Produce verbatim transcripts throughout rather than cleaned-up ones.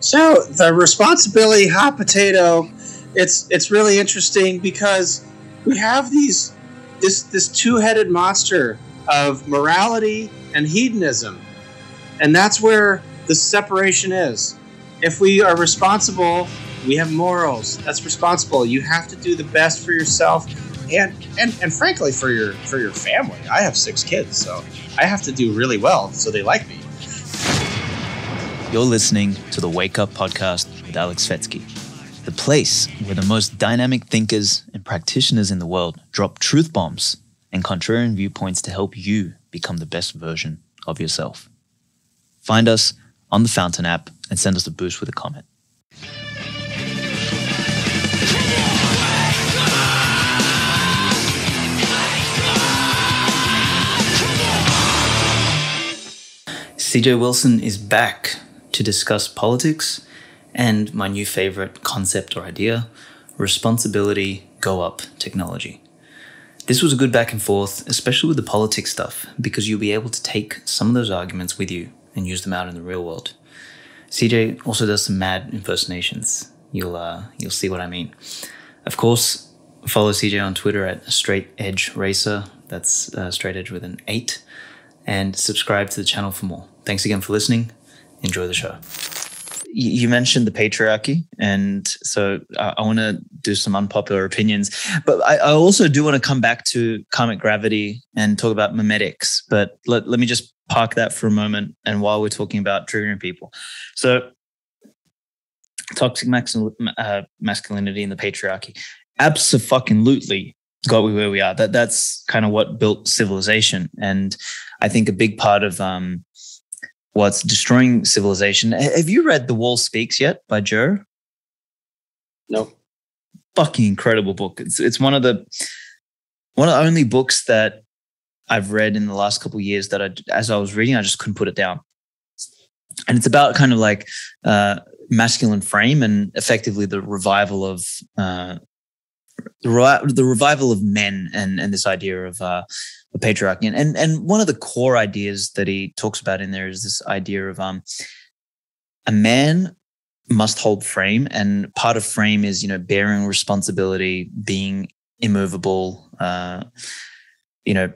So the responsibility hot potato, it's it's really interesting because we have these this this two-headed monster of morality and hedonism, and that's where the separation is. If we are responsible, we have morals. That's responsible. You have to do the best for yourself, and and and frankly for your for your family. I have six kids, so I have to do really well so they like me. You're listening to the Wake Up Podcast with Alex Svetski, the place where the most dynamic thinkers and practitioners in the world drop truth bombs and contrarian viewpoints to help you become the best version of yourself. Find us on the Fountain app and send us a boost with a comment. C J Wilson is back to discuss politics and my new favorite concept or idea, responsibility go up technology. This was a good back and forth, especially with the politics stuff, because you'll be able to take some of those arguments with you and use them out in the real world. C J also does some mad impersonations. You'll, uh, you'll see what I mean. Of course, follow C J on Twitter at StraightEdgeRacer. That's uh, straight edge with an eight. And subscribe to the channel for more. Thanks again for listening. Enjoy the show. You mentioned the patriarchy, and so I want to do some unpopular opinions, but I also do want to come back to karmic gravity and talk about memetics, but let, let me just park that for a moment. And while we're talking about triggering people, so toxic masculinity and the patriarchy, abso-fucking-lutely got we where we are. That That's kind of what built civilization. And I think a big part of um. what's destroying civilization. Have you read The Wall Speaks yet by Joe? No. Fucking incredible book. It's it's one of the one of the only books that I've read in the last couple of years that I, as I was reading, I just couldn't put it down. And it's about kind of like uh, masculine frame and effectively the revival of uh, the, the revival of men and and this idea of. Uh, The patriarchy. And, and and one of the core ideas that he talks about in there is this idea of um, a man must hold frame, and part of frame is, you know, bearing responsibility, being immovable, uh, you know,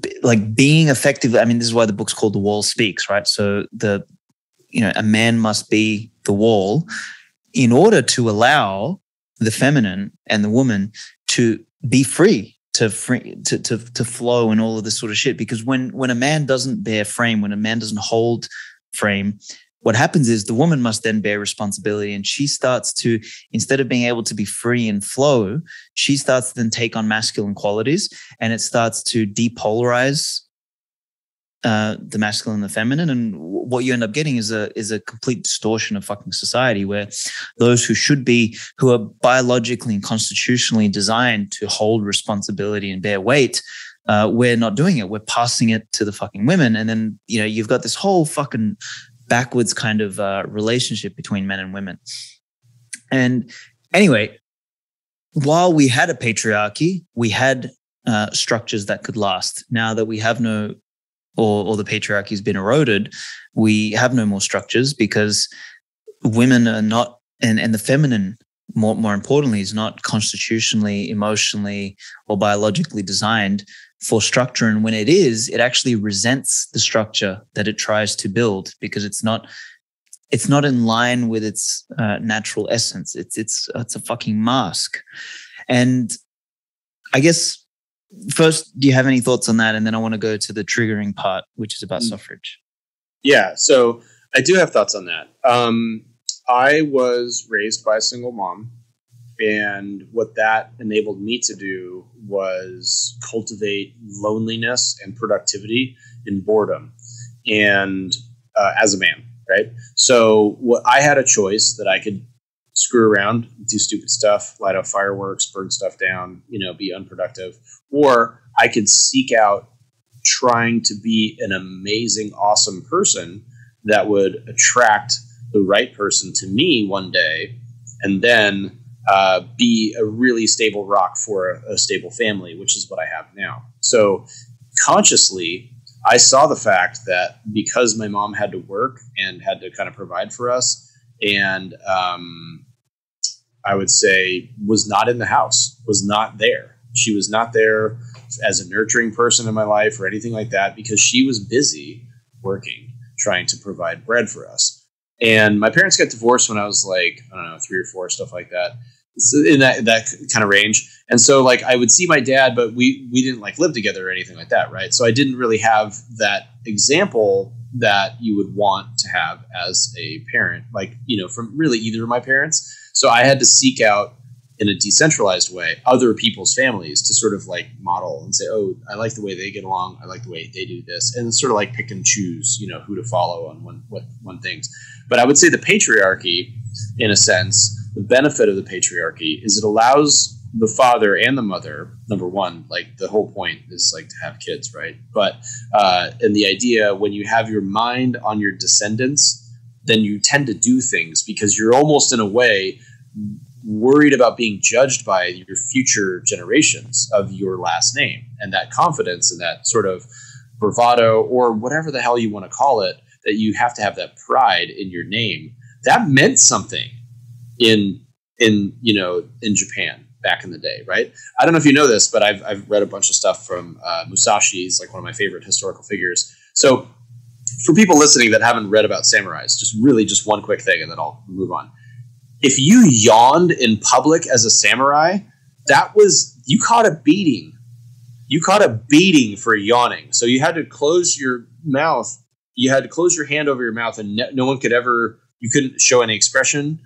b- like being effectively. I mean, this is why the book's called The Wall Speaks, right? So the, you know, a man must be the wall in order to allow the feminine and the woman to be free. To, free, to to to flow and all of this sort of shit. Because when when a man doesn't bear frame, when a man doesn't hold frame, what happens is the woman must then bear responsibility, and she starts to, instead of being able to be free and flow, she starts to then take on masculine qualities, and it starts to depolarize uh, the masculine and the feminine. And what you end up getting is a is a complete distortion of fucking society, where those who should be, who are biologically and constitutionally designed to hold responsibility and bear weight, uh, we're not doing it. We're passing it to the fucking women. And then, you know, you've got this whole fucking backwards kind of uh, relationship between men and women. And anyway, while we had a patriarchy, we had uh, structures that could last. Now that we have no, or, or the patriarchy has been eroded, we have no more structures, because women are not, and, and the feminine, more, more importantly, is not constitutionally, emotionally, or biologically designed for structure. And when it is, it actually resents the structure that it tries to build, because it's not, it's not in line with its uh, natural essence. It's, it's, it's a fucking mask. And I guess, first, do you have any thoughts on that? And then I want to go to the triggering part, which is about suffrage. Yeah, so I do have thoughts on that. Um, I was raised by a single mom, and what that enabled me to do was cultivate loneliness and productivity and boredom, and uh, as a man, right? So what, I had a choice that I could screw around, do stupid stuff, light up fireworks, burn stuff down, you know, be unproductive. Or I could seek out trying to be an amazing, awesome person that would attract the right person to me one day, and then uh, be a really stable rock for a, a stable family, which is what I have now. So consciously, I saw the fact that because my mom had to work and had to kind of provide for us, and um, I would say was not in the house, was not there. She was not there as a nurturing person in my life or anything like that, because she was busy working, trying to provide bread for us. And my parents got divorced when I was like, I don't know, three or four, stuff like that. So in that, that kind of range. And so like, I would see my dad, but we, we didn't like live together or anything like that. Right. So I didn't really have that example that you would want to have as a parent, like, you know, from really either of my parents. So I had to seek out, in a decentralized way, other people's families to sort of like model and say, oh, I like the way they get along. I like the way they do this. And sort of like pick and choose, you know, who to follow on one, what one things. But I would say the patriarchy, in a sense, the benefit of the patriarchy is it allows the father and the mother, number one, like the whole point is like to have kids, right? But, uh, and the idea when you have your mind on your descendants, then you tend to do things because you're almost in a way worried about being judged by your future generations of your last name, and that confidence and that sort of bravado or whatever the hell you want to call it, that you have to have that pride in your name. That meant something in, in, you know, in Japan back in the day. Right. I don't know if you know this, but I've, I've read a bunch of stuff from uh, Musashi. He's like one of my favorite historical figures. So for people listening that haven't read about samurais, just really just one quick thing and then I'll move on. If you yawned in public as a samurai, that was, you caught a beating. You caught a beating for yawning. So you had to close your mouth. You had to close your hand over your mouth and no, no one could ever, you couldn't show any expression,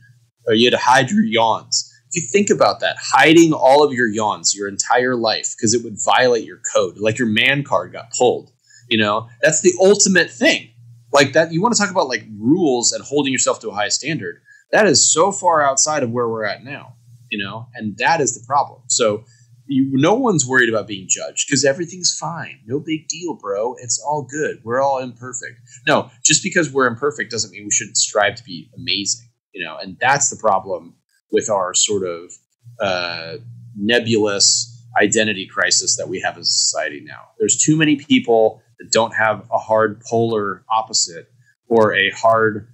or you had to hide your yawns. If you think about that, hiding all of your yawns your entire life, because it would violate your code, like your man card got pulled, you know, that's the ultimate thing like that. You want to talk about like rules and holding yourself to a high standard. That is so far outside of where we're at now, you know, and that is the problem. So you, no one's worried about being judged because everything's fine. No big deal, bro. It's all good. We're all imperfect. No, just because we're imperfect doesn't mean we shouldn't strive to be amazing, you know, and that's the problem with our sort of uh, nebulous identity crisis that we have as a society now. There's too many people that don't have a hard polar opposite or a hard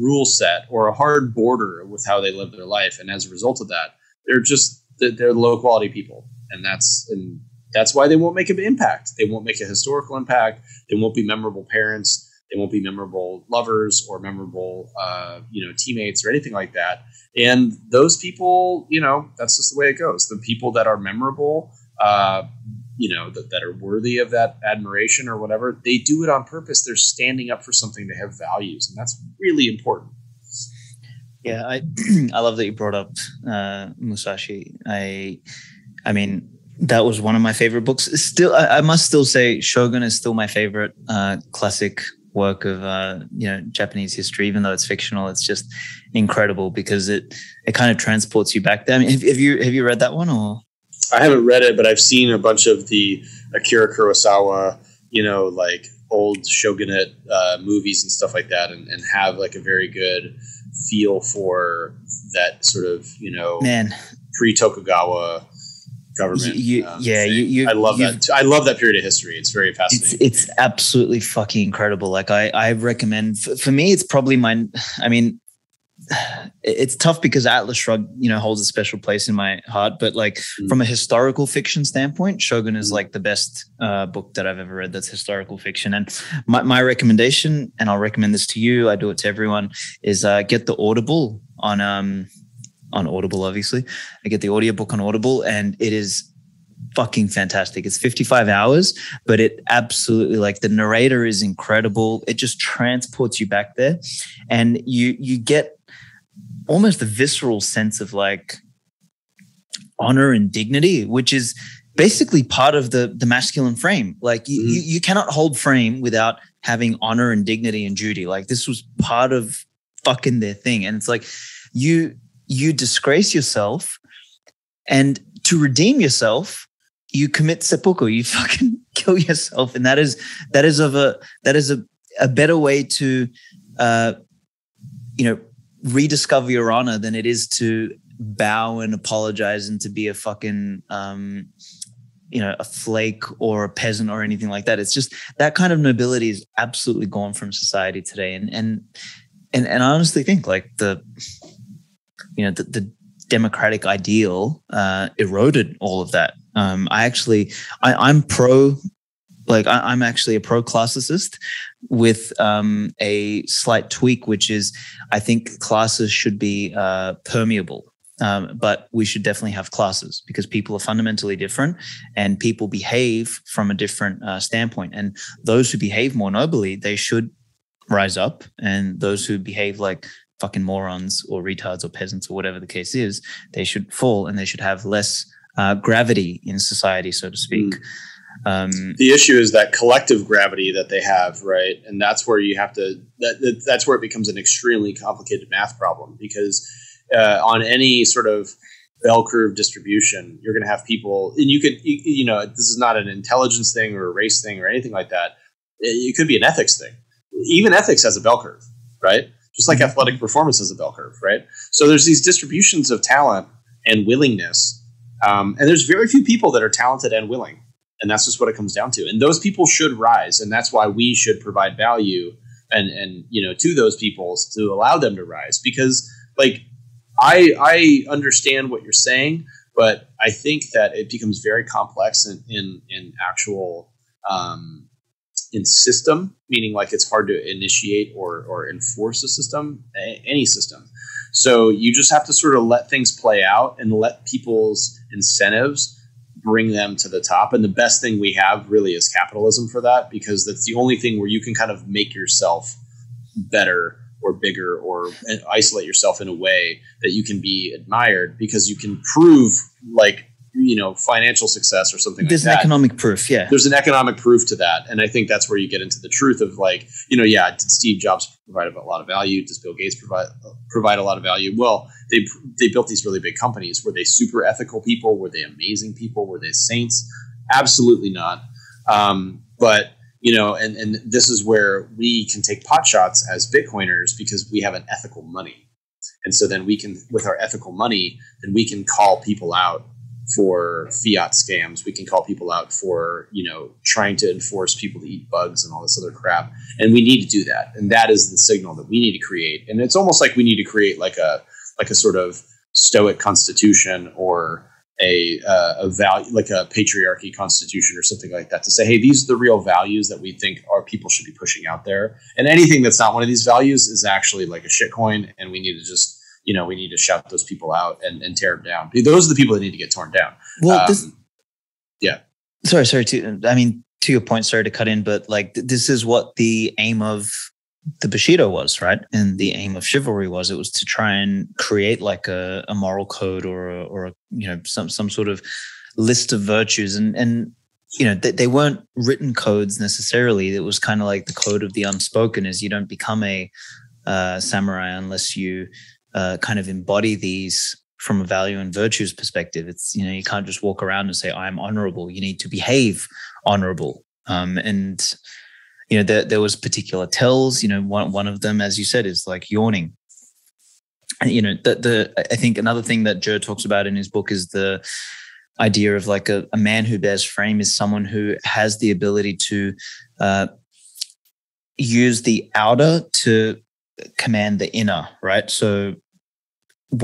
rule set or a hard border with how they live their life, and as a result of that, they're just they're low quality people, and that's and that's why they won't make an impact. They won't make a historical impact. They won't be memorable parents. They won't be memorable lovers or memorable uh, you know teammates or anything like that. And those people, you know, that's just the way it goes. The people that are memorable, uh, you know, that, that are worthy of that admiration or whatever, they do it on purpose. They're standing up for something. They have values, and that's really important. Yeah. I, I love that you brought up, uh, Musashi. I, I mean, that was one of my favorite books. It's still, I, I must still say Shogun is still my favorite, uh, classic work of, uh, you know, Japanese history. Even though it's fictional, it's just incredible because it, it kind of transports you back there. I mean, have, have you, have you read that one or? I haven't read it, but I've seen a bunch of the Akira Kurosawa, you know, like old shogunate uh, movies and stuff like that, and, and have like a very good feel for that sort of, you know, man, pre-Tokugawa government. You, you, um, yeah, you, you, I love that. Too. I love that period of history. It's very fascinating. It's, it's absolutely fucking incredible. Like I, I recommend for, for me, it's probably my, I mean, it's tough because Atlas Shrugged, you know, holds a special place in my heart. But like mm. from a historical fiction standpoint, Shogun is like the best uh, book that I've ever read that's historical fiction. And my, my recommendation, and I'll recommend this to you, I do it to everyone, is uh, get the Audible on um, on Audible, obviously. I get the audiobook on Audible, and it is fucking fantastic. It's fifty-five hours, but it absolutely, like, the narrator is incredible. It just transports you back there, and you you get almost a visceral sense of like honor and dignity, which is basically part of the, the masculine frame. Like you, mm-hmm. you, you cannot hold frame without having honor and dignity and duty. Like this was part of fucking their thing. And it's like you, you disgrace yourself, and to redeem yourself, you commit seppuku, you fucking kill yourself. And that is, that is of a, that is a, a better way to, uh, you know, rediscover your honor than it is to bow and apologize and to be a fucking um you know, a flake or a peasant or anything like that. It's just that kind of nobility is absolutely gone from society today. And and and, and I honestly think like the, you know, the, the democratic ideal uh, eroded all of that. Um, I actually, I, I'm pro, like I, I'm actually a pro classicist with um, a slight tweak, which is I think classes should be uh, permeable. Um, but we should definitely have classes because people are fundamentally different and people behave from a different uh, standpoint. And those who behave more nobly, they should rise up. And those who behave like fucking morons or retards or peasants or whatever the case is, they should fall and they should have less uh, gravity in society, so to speak. Mm. Um, the issue is that collective gravity that they have, right? And that's where you have to, that, that, that's where it becomes an extremely complicated math problem because Uh, on any sort of bell curve distribution, you're going to have people, and you could, you, you know, this is not an intelligence thing or a race thing or anything like that. It, it could be an ethics thing. Even ethics has a bell curve, right? Just like athletic performance has a bell curve, right? So there's these distributions of talent and willingness. Um, and there's very few people that are talented and willing. And that's just what it comes down to. And those people should rise. And that's why we should provide value and, and, you know, to those people to allow them to rise because like, I, I understand what you're saying, but I think that it becomes very complex in in, in actual um, in system, meaning like it's hard to initiate or or enforce a system, any system. So you just have to sort of let things play out and let people's incentives bring them to the top. And the best thing we have really is capitalism for that, because that's the only thing where you can kind of make yourself better or bigger or isolate yourself in a way that you can be admired because you can prove like, you know, financial success or something like that. There's an economic proof. Yeah. There's an economic proof to that. And I think that's where you get into the truth of like, you know, yeah, did Steve Jobs provide a lot of value? Does Bill Gates provide, provide a lot of value? Well, they, they built these really big companies. Were they super ethical people? Were they amazing people? Were they saints? Absolutely not. Um, but You know, and, and this is where we can take pot shots as Bitcoiners because we have an ethical money. And so then we can, with our ethical money, then we can call people out for fiat scams. We can call people out for, you know, trying to enforce people to eat bugs and all this other crap. And we need to do that. And that is the signal that we need to create. And it's almost like we need to create like a like a sort of stoic constitution or a, uh, a value, like a patriarchy constitution or something like that to say, hey, these are the real values that we think our people should be pushing out there. And anything that's not one of these values is actually like a shitcoin. And we need to just, you know, we need to shout those people out and, and tear them down. Those are the people that need to get torn down. Well, um, this, yeah. Sorry, sorry. To, I mean, to your point, sorry to cut in, but like, th- this is what the aim of the Bushido was, right? And the aim of chivalry was, it was to try and create like a, a moral code or a, or a, you know, some some sort of list of virtues. And, and you know, they, they weren't written codes necessarily. It was kind of like the code of the unspoken is you don't become a uh, samurai unless you uh, kind of embody these from a value and virtues perspective. It's, you know, you can't just walk around and say, I'm honorable. You need to behave honorable. Um, and You know, there, there was particular tells, you know, one, one of them, as you said, is like yawning. And, you know, the, the I think another thing that Joe talks about in his book is the idea of like a, a man who bears frame is someone who has the ability to uh, use the outer to command the inner, right? So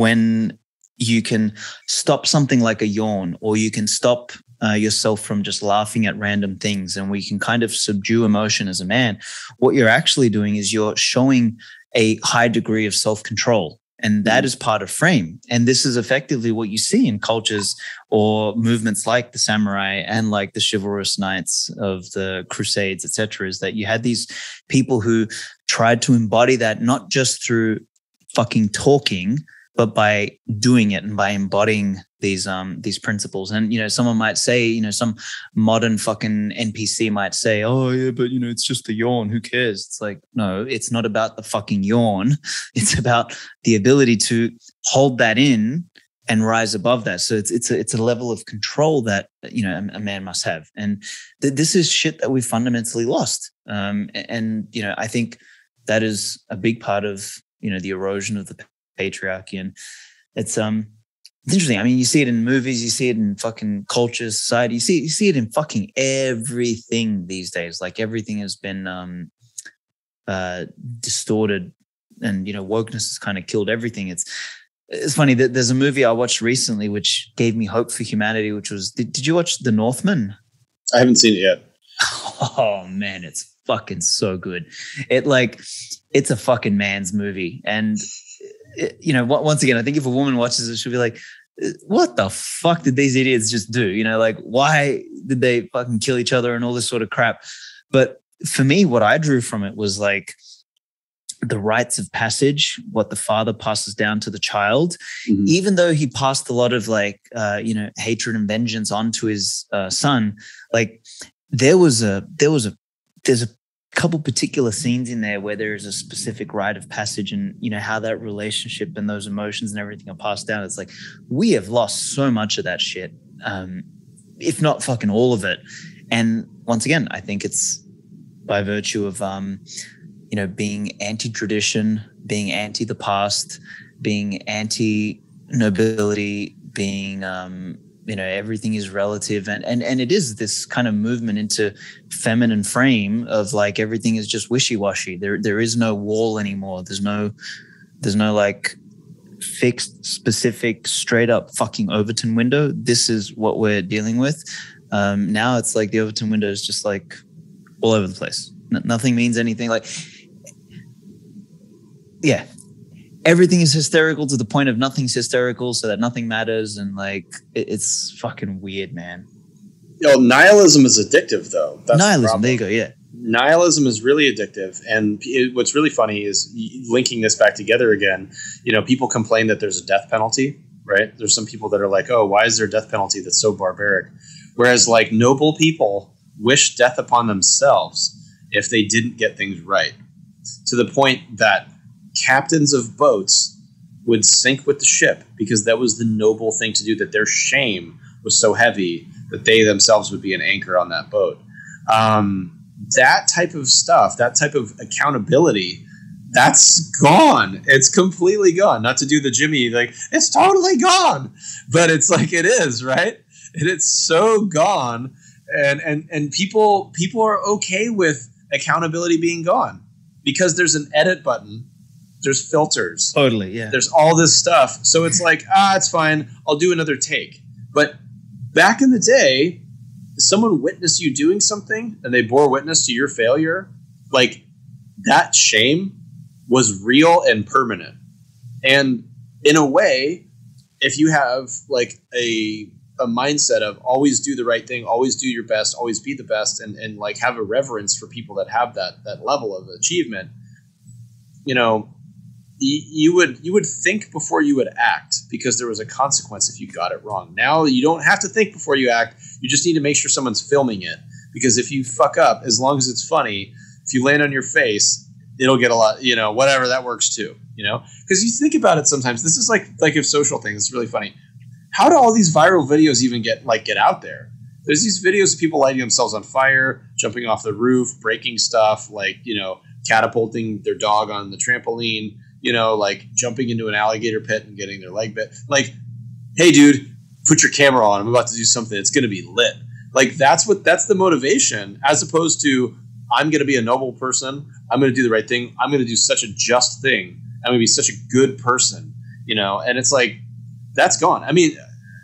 when you can stop something like a yawn or you can stop Uh, yourself from just laughing at random things, and we can kind of subdue emotion as a man, what you're actually doing is you're showing a high degree of self-control, and that mm. is part of frame. And this is effectively what you see in cultures or movements like the samurai and like the chivalrous knights of the crusades, et cetera, is that you had these people who tried to embody that not just through fucking talking, but by doing it and by embodying these um these principles. And, you know, someone might say, you know, some modern fucking N P C might say, oh, yeah, but, you know, it's just the yawn. Who cares? It's like, no, it's not about the fucking yawn. It's about the ability to hold that in and rise above that. So it's it's a, it's a level of control that, you know, a, a man must have. And th- this is shit that we fundamentally lost. Um, and, and, you know, I think that is a big part of, you know, the erosion of the patriarchy. And it's um It's interesting. I mean, you see it in movies, you see it in fucking culture, society, you see, you see it in fucking everything these days. Like everything has been um, uh, distorted, and, you know, wokeness has kind of killed everything. It's it's funny that there's a movie I watched recently which gave me hope for humanity, which was, did, did you watch The Northman? I haven't seen it yet. Oh man, it's fucking so good. It like, it's a fucking man's movie. And, you know, once again, I think if a woman watches it, she'll be like, what the fuck did these idiots just do? You know, like, why did they fucking kill each other and all this sort of crap? But for me, what I drew from it was like the rites of passage, what the father passes down to the child, mm-hmm. even though he passed a lot of like, uh, you know, hatred and vengeance onto his uh, son. Like there was a, there was a, there's a, couple particular scenes in there where there is a specific rite of passage, and you know how that relationship and those emotions and everything are passed down. It's like we have lost so much of that shit, um if not fucking all of it. And once again, I think it's by virtue of um you know being anti-tradition, being anti the past, being anti-nobility, being um you know, everything is relative. And, and, and it is this kind of movement into feminine frame of like, everything is just wishy-washy. There, there is no wall anymore. There's no, there's no like fixed, specific, straight up fucking Overton window. This is what we're dealing with. Um, now it's like the Overton window is just like all over the place. N- nothing means anything. Like, yeah, everything is hysterical to the point of nothing's hysterical, so that nothing matters. And like, it, it's fucking weird, man. You know, nihilism is addictive though. That's nihilism. The there you go. Yeah. Nihilism is really addictive. And it, what's really funny is linking this back together again, you know, people complain that there's a death penalty, right? There's some people that are like, oh, why is there a death penalty? That's so barbaric. Whereas like noble people wish death upon themselves if they didn't get things right, to the point that captains of boats would sink with the ship because that was the noble thing to do, that their shame was so heavy that they themselves would be an anchor on that boat. Um, that type of stuff, that type of accountability, that's gone. It's completely gone. Not to do the Jimmy, like, it's totally gone. But it's like it is, right? And it's so gone. And and and people people are okay with accountability being gone because there's an edit button. There's filters. Totally, yeah. There's all this stuff. So it's like, ah, it's fine. I'll do another take. But back in the day, someone witnessed you doing something and they bore witness to your failure. Like, that shame was real and permanent. And in a way, if you have like a a mindset of always do the right thing, always do your best, always be the best, and, and like have a reverence for people that have that that level of achievement, you know, you would you would think before you would act, because there was a consequence if you got it wrong. Now you don't have to think before you act. You just need to make sure someone's filming it, because if you fuck up, as long as it's funny, if you land on your face, it'll get a lot, you know, whatever, that works too, you know, because you think about it sometimes. This is like like if social things, it's really funny. How do all these viral videos even get like get out there? There's these videos of people lighting themselves on fire, jumping off the roof, breaking stuff, like, you know, catapulting their dog on the trampoline, you know, like jumping into an alligator pit and getting their leg bit. Like, hey, dude, put your camera on. I'm about to do something. It's going to be lit. Like, that's what that's the motivation, as opposed to I'm going to be a noble person. I'm going to do the right thing. I'm going to do such a just thing. I'm going to be such a good person, you know, and it's like that's gone. I mean,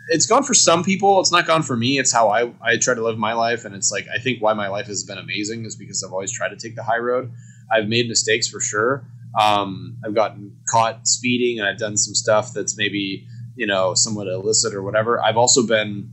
it's gone for some people. It's not gone for me. It's how I, I try to live my life. And it's like I think why my life has been amazing is because I've always tried to take the high road. I've made mistakes for sure. Um, I've gotten caught speeding and I've done some stuff that's maybe, you know, somewhat illicit or whatever. I've also been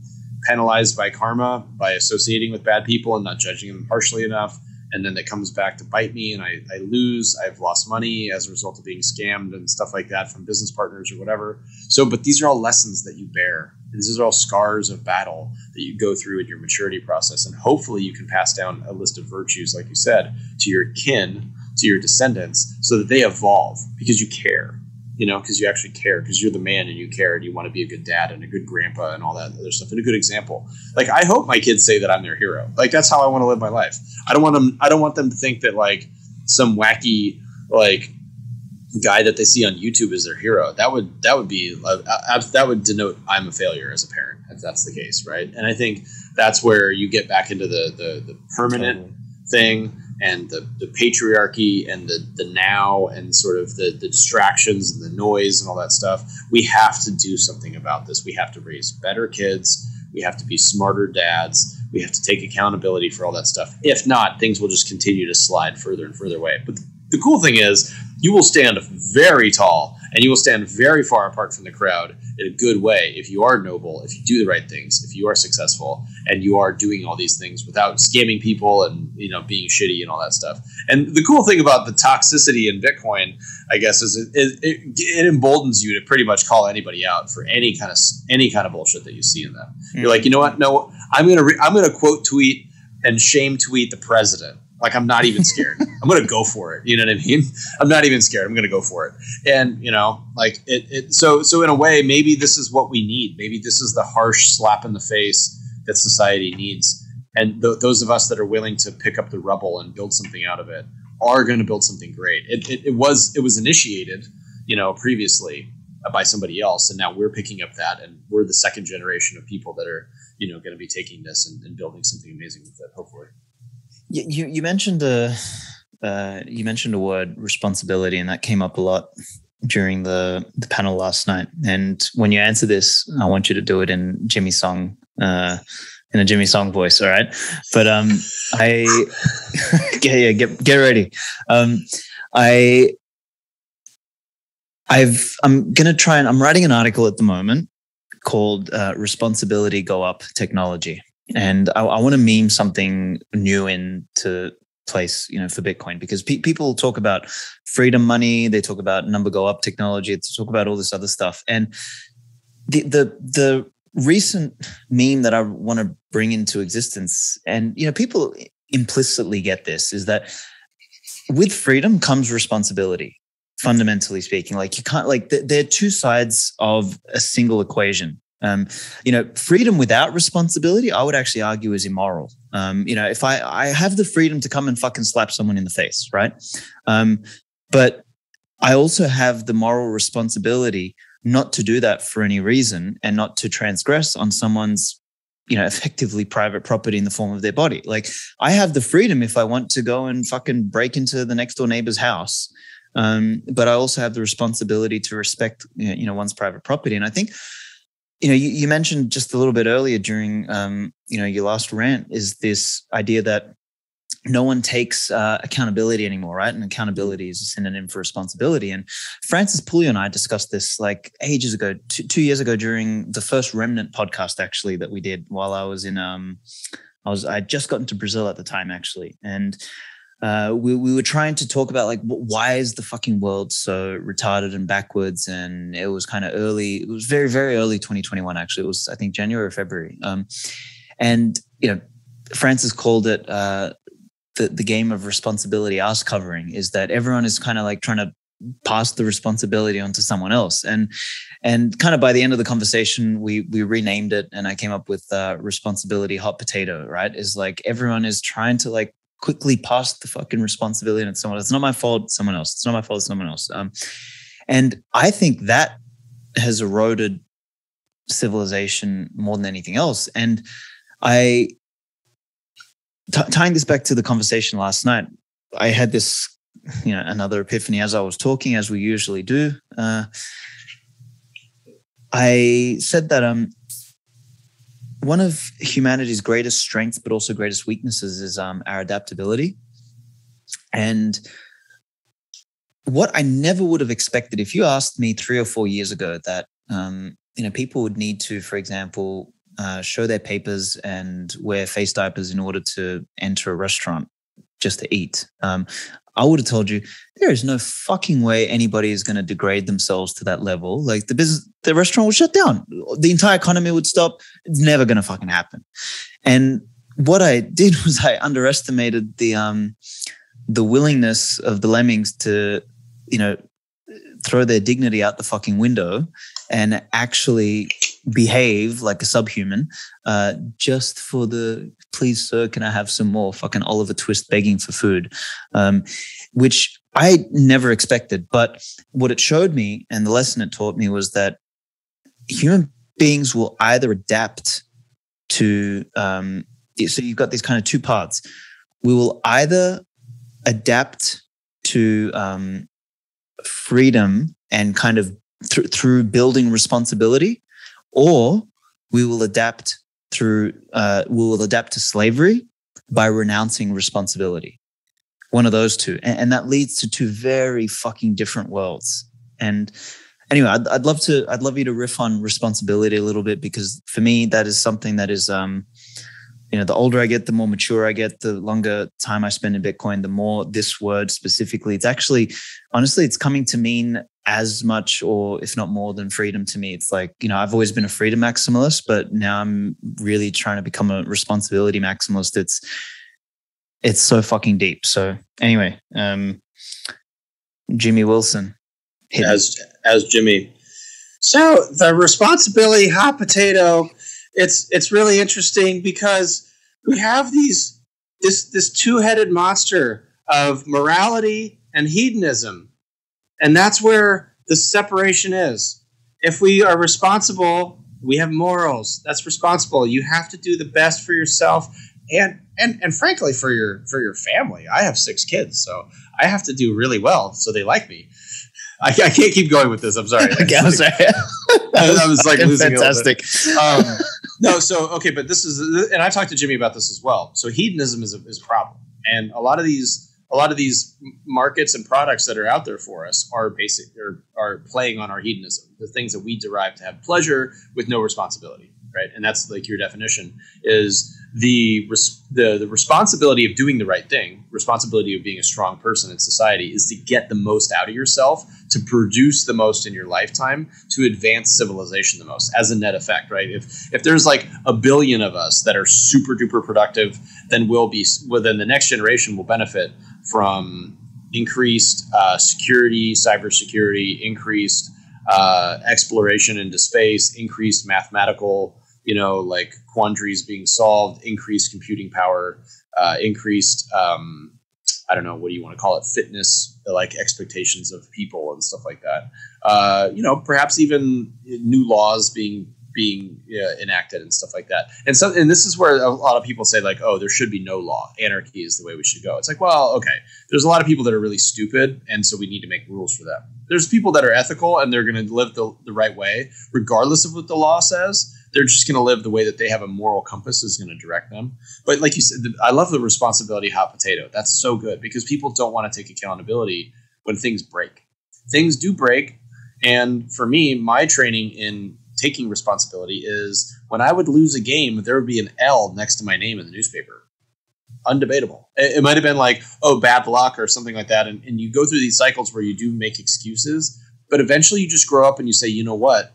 penalized by karma, by associating with bad people and not judging them harshly enough. And then that comes back to bite me and I, I lose. I've lost money as a result of being scammed and stuff like that from business partners or whatever. So, but these are all lessons that you bear. And these are all scars of battle that you go through in your maturity process. And hopefully you can pass down a list of virtues, like you said, to your kin, to your descendants, so that they evolve because you care, you know, because you actually care, because you're the man and you care and you want to be a good dad and a good grandpa and all that other stuff and a good example. Like, I hope my kids say that I'm their hero. Like, that's how I want to live my life. I don't want them. I don't want them to think that like some wacky, like, guy that they see on YouTube as their hero, that would that would be that would denote I'm a failure as a parent if that's the case, right? And I think that's where you get back into the the, the permanent totally. thing and the, the patriarchy and the the now and sort of the the distractions and the noise and all that stuff. We have to do something about this. We have to raise better kids. We have to be smarter dads. We have to take accountability for all that stuff. If not, things will just continue to slide further and further away. But the cool thing is, you will stand very tall and you will stand very far apart from the crowd in a good way if you are noble, if you do the right things, if you are successful, and you are doing all these things without scamming people and, you know, being shitty and all that stuff. And the cool thing about the toxicity in Bitcoin, I guess, is it, it, it emboldens you to pretty much call anybody out for any kind of any kind of bullshit that you see in them. Mm-hmm. You're like, you know what? No, I'm gonna re- I'm gonna quote tweet and shame tweet the president. Like, I'm not even scared. I'm going to go for it. You know what I mean? I'm not even scared. I'm going to go for it. And, you know, like it, it, so, so in a way, maybe this is what we need. Maybe this is the harsh slap in the face that society needs. And th- those of us that are willing to pick up the rubble and build something out of it are going to build something great. It, it, it was, it was initiated, you know, previously by somebody else. And now we're picking up that, and we're the second generation of people that are, you know, going to be taking this and, and building something amazing with it, hopefully. You you mentioned a uh, you mentioned a word, responsibility, and that came up a lot during the, the panel last night. And when you answer this, I want you to do it in Jimmy Song, uh, in a Jimmy Song voice. All right, but um, I get yeah, get get ready. Um, I I've I'm gonna try and I'm writing an article at the moment called uh, "Responsibility Go Up Technology." And I, I want to meme something new into place, you know, for Bitcoin, because pe- people talk about freedom money, they talk about number go up technology, they talk about all this other stuff. And the the the recent meme that I want to bring into existence, and you know, people implicitly get this, is that with freedom comes responsibility. Fundamentally speaking, like you can't like they're two sides of a single equation. Um, you know, freedom without responsibility, I would actually argue, is immoral. Um, you know, if I, I have the freedom to come and fucking slap someone in the face, right? Um, but I also have the moral responsibility not to do that for any reason and not to transgress on someone's, you know, effectively private property in the form of their body. Like, I have the freedom if I want to go and fucking break into the next door neighbor's house. Um, but I also have the responsibility to respect, you know, one's private property. And I think, you know, you, you mentioned just a little bit earlier during, um, you know, your last rant, is this idea that no one takes uh, accountability anymore, right? And accountability is a synonym for responsibility. And Francis Pooley and I discussed this like ages ago, two, two years ago, during the first Remnant podcast, actually, that we did while I was in, um, I was, I had just gotten to Brazil at the time, actually. And Uh, we, we were trying to talk about, like, why is the fucking world so retarded and backwards? And it was kind of early. It was very, very early twenty twenty-one, actually. It was, I think, January or February. Um, and, you know, Francis called it uh, the, the game of responsibility ass covering, is that everyone is kind of like trying to pass the responsibility onto someone else. And and kind of by the end of the conversation, we we renamed it. And I came up with uh, responsibility hot potato, right? Is like everyone is trying to, like, quickly pass the fucking responsibility and someone else. It's not my fault, someone else. It's not my fault, someone else. Um, and I think that has eroded civilization more than anything else. And I, t- tying this back to the conversation last night, I had this, you know, another epiphany as I was talking, as we usually do. Uh, I said that, um, one of humanity's greatest strengths, but also greatest weaknesses, is um, our adaptability. And what I never would have expected, if you asked me three or four years ago that, um, you know, people would need to, for example, uh, show their papers and wear face diapers in order to enter a restaurant just to eat. Um, I would have told you there is no fucking way anybody is going to degrade themselves to that level. Like, the business, the restaurant would shut down. The entire economy would stop. It's never going to fucking happen. And what I did was I underestimated the, um, the willingness of the lemmings to, you know, throw their dignity out the fucking window and actually behave like a subhuman, uh, just for the, please, sir, can I have some more fucking Oliver Twist begging for food? Um, which I never expected. But what it showed me and the lesson it taught me was that human beings will either adapt to, um, so you've got these kind of two paths. We will either adapt to um, freedom and kind of th- through building responsibility, or we will adapt through, uh, we will adapt to slavery by renouncing responsibility. One of those two. And, and that leads to two very fucking different worlds. And anyway, I'd, I'd love to, I'd love you to riff on responsibility a little bit, because for me, that is something that is, um, you know, the older I get, the more mature I get, the longer time I spend in Bitcoin, the more this word specifically, it's actually, honestly, it's coming to mean as much or if not more than freedom to me. It's like, you know, I've always been a freedom maximalist, but now I'm really trying to become a responsibility maximalist. It's, it's so fucking deep. So anyway, um, Jimmy Wilson. As, as Jimmy. So the responsibility hot potato, it's, it's really interesting because we have these, this, this two-headed monster of morality and hedonism. And that's where the separation is. If we are responsible, we have morals. That's responsible. You have to do the best for yourself and, and, and frankly, for your, for your family. I have six kids, so I have to do really well so they like me. I, I can't keep going with this. I'm sorry. Okay, I'm sorry. I was like losing it. Fantastic. Um, no, so, okay, but this is, and I talked to Jimmy about this as well. So hedonism is a, is a problem. And a lot of these, a lot of these markets and products that are out there for us are basic, are, are playing on our hedonism, the things that we derive to have pleasure with no responsibility, right? And that's like your definition is the, the, the responsibility of doing the right thing, responsibility of being a strong person in society is to get the most out of yourself, to produce the most in your lifetime, to advance civilization the most as a net effect, right? If if there's like a billion of us that are super duper productive, then we'll be, well, then the next generation will benefit from increased uh, security, cybersecurity, increased uh, exploration into space, increased mathematical, you know, like quandaries being solved, increased computing power, uh, increased, um, I don't know, what do you want to call it? Fitness, like expectations of people and stuff like that. Uh, you know, perhaps even new laws being being uh, enacted and stuff like that. And so, and this is where a lot of people say like, oh, there should be no law. Anarchy is the way we should go. It's like, well, okay, there's a lot of people that are really stupid. And so we need to make rules for them. There's people that are ethical and they're going to live the, the right way, regardless of what the law says. They're just going to live the way that they have a moral compass is going to direct them. But like you said, the, I love the responsibility hot potato. That's so good because people don't want to take accountability when things break. Things do break. And for me, my training in taking responsibility is when I would lose a game, there would be an L next to my name in the newspaper. Undebatable. It, it might have been like, oh, bad luck or something like that. And, and you go through these cycles where you do make excuses, but eventually you just grow up and you say, you know what?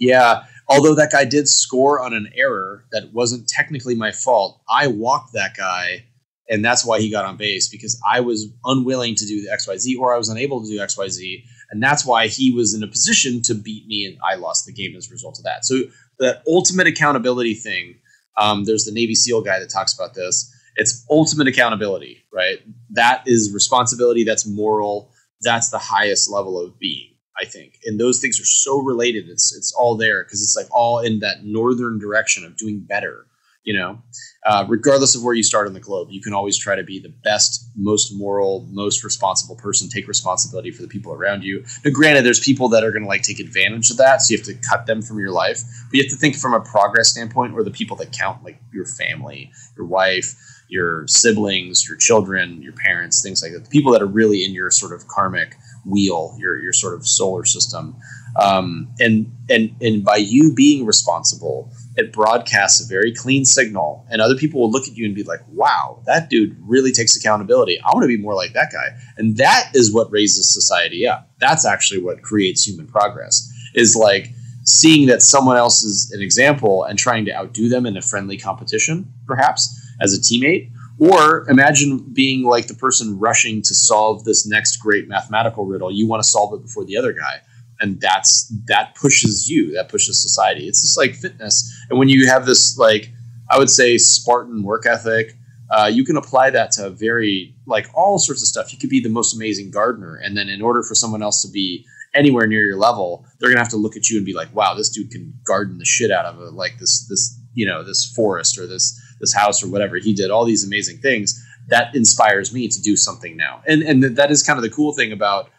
Yeah, although that guy did score on an error that wasn't technically my fault, I walked that guy and that's why he got on base because I was unwilling to do the X Y Z or I was unable to do X Y Z. And that's why he was in a position to beat me and I lost the game as a result of that. So the ultimate accountability thing, um, there's the Navy SEAL guy that talks about this. It's ultimate accountability, right? That is responsibility. That's moral. That's the highest level of being, I think. And those things are so related. It's it's all there because it's like all in that northern direction of doing better, you know, uh, regardless of where you start on the globe. You can always try to be the best, most moral, most responsible person, take responsibility for the people around you. Now, granted, there's people that are going to like take advantage of that. So you have to cut them from your life. But you have to think from a progress standpoint or the people that count, like your family, your wife, your siblings, your children, your parents, things like that. The people that are really in your sort of karmic wheel, your your sort of solar system. Um, and, and, and by you being responsible, it broadcasts a very clean signal. And other people will look at you and be like, wow, that dude really takes accountability. I want to be more like that guy. And that is what raises society up. That's actually what creates human progress, is like seeing that someone else is an example and trying to outdo them in a friendly competition, perhaps, as a teammate. Or imagine being like the person rushing to solve this next great mathematical riddle. You want to solve it before the other guy. And that's that pushes you. That pushes society. It's just like fitness. And when you have this, like, I would say Spartan work ethic, Uh, you can apply that to very, like, all sorts of stuff. You could be the most amazing gardener, and then in order for someone else to be anywhere near your level, they're gonna have to look at you and be like, "Wow, this dude can garden the shit out of a, like this this you know this forest or this this house or whatever. He did all these amazing things that inspires me to do something now." And and th- that is kind of the cool thing about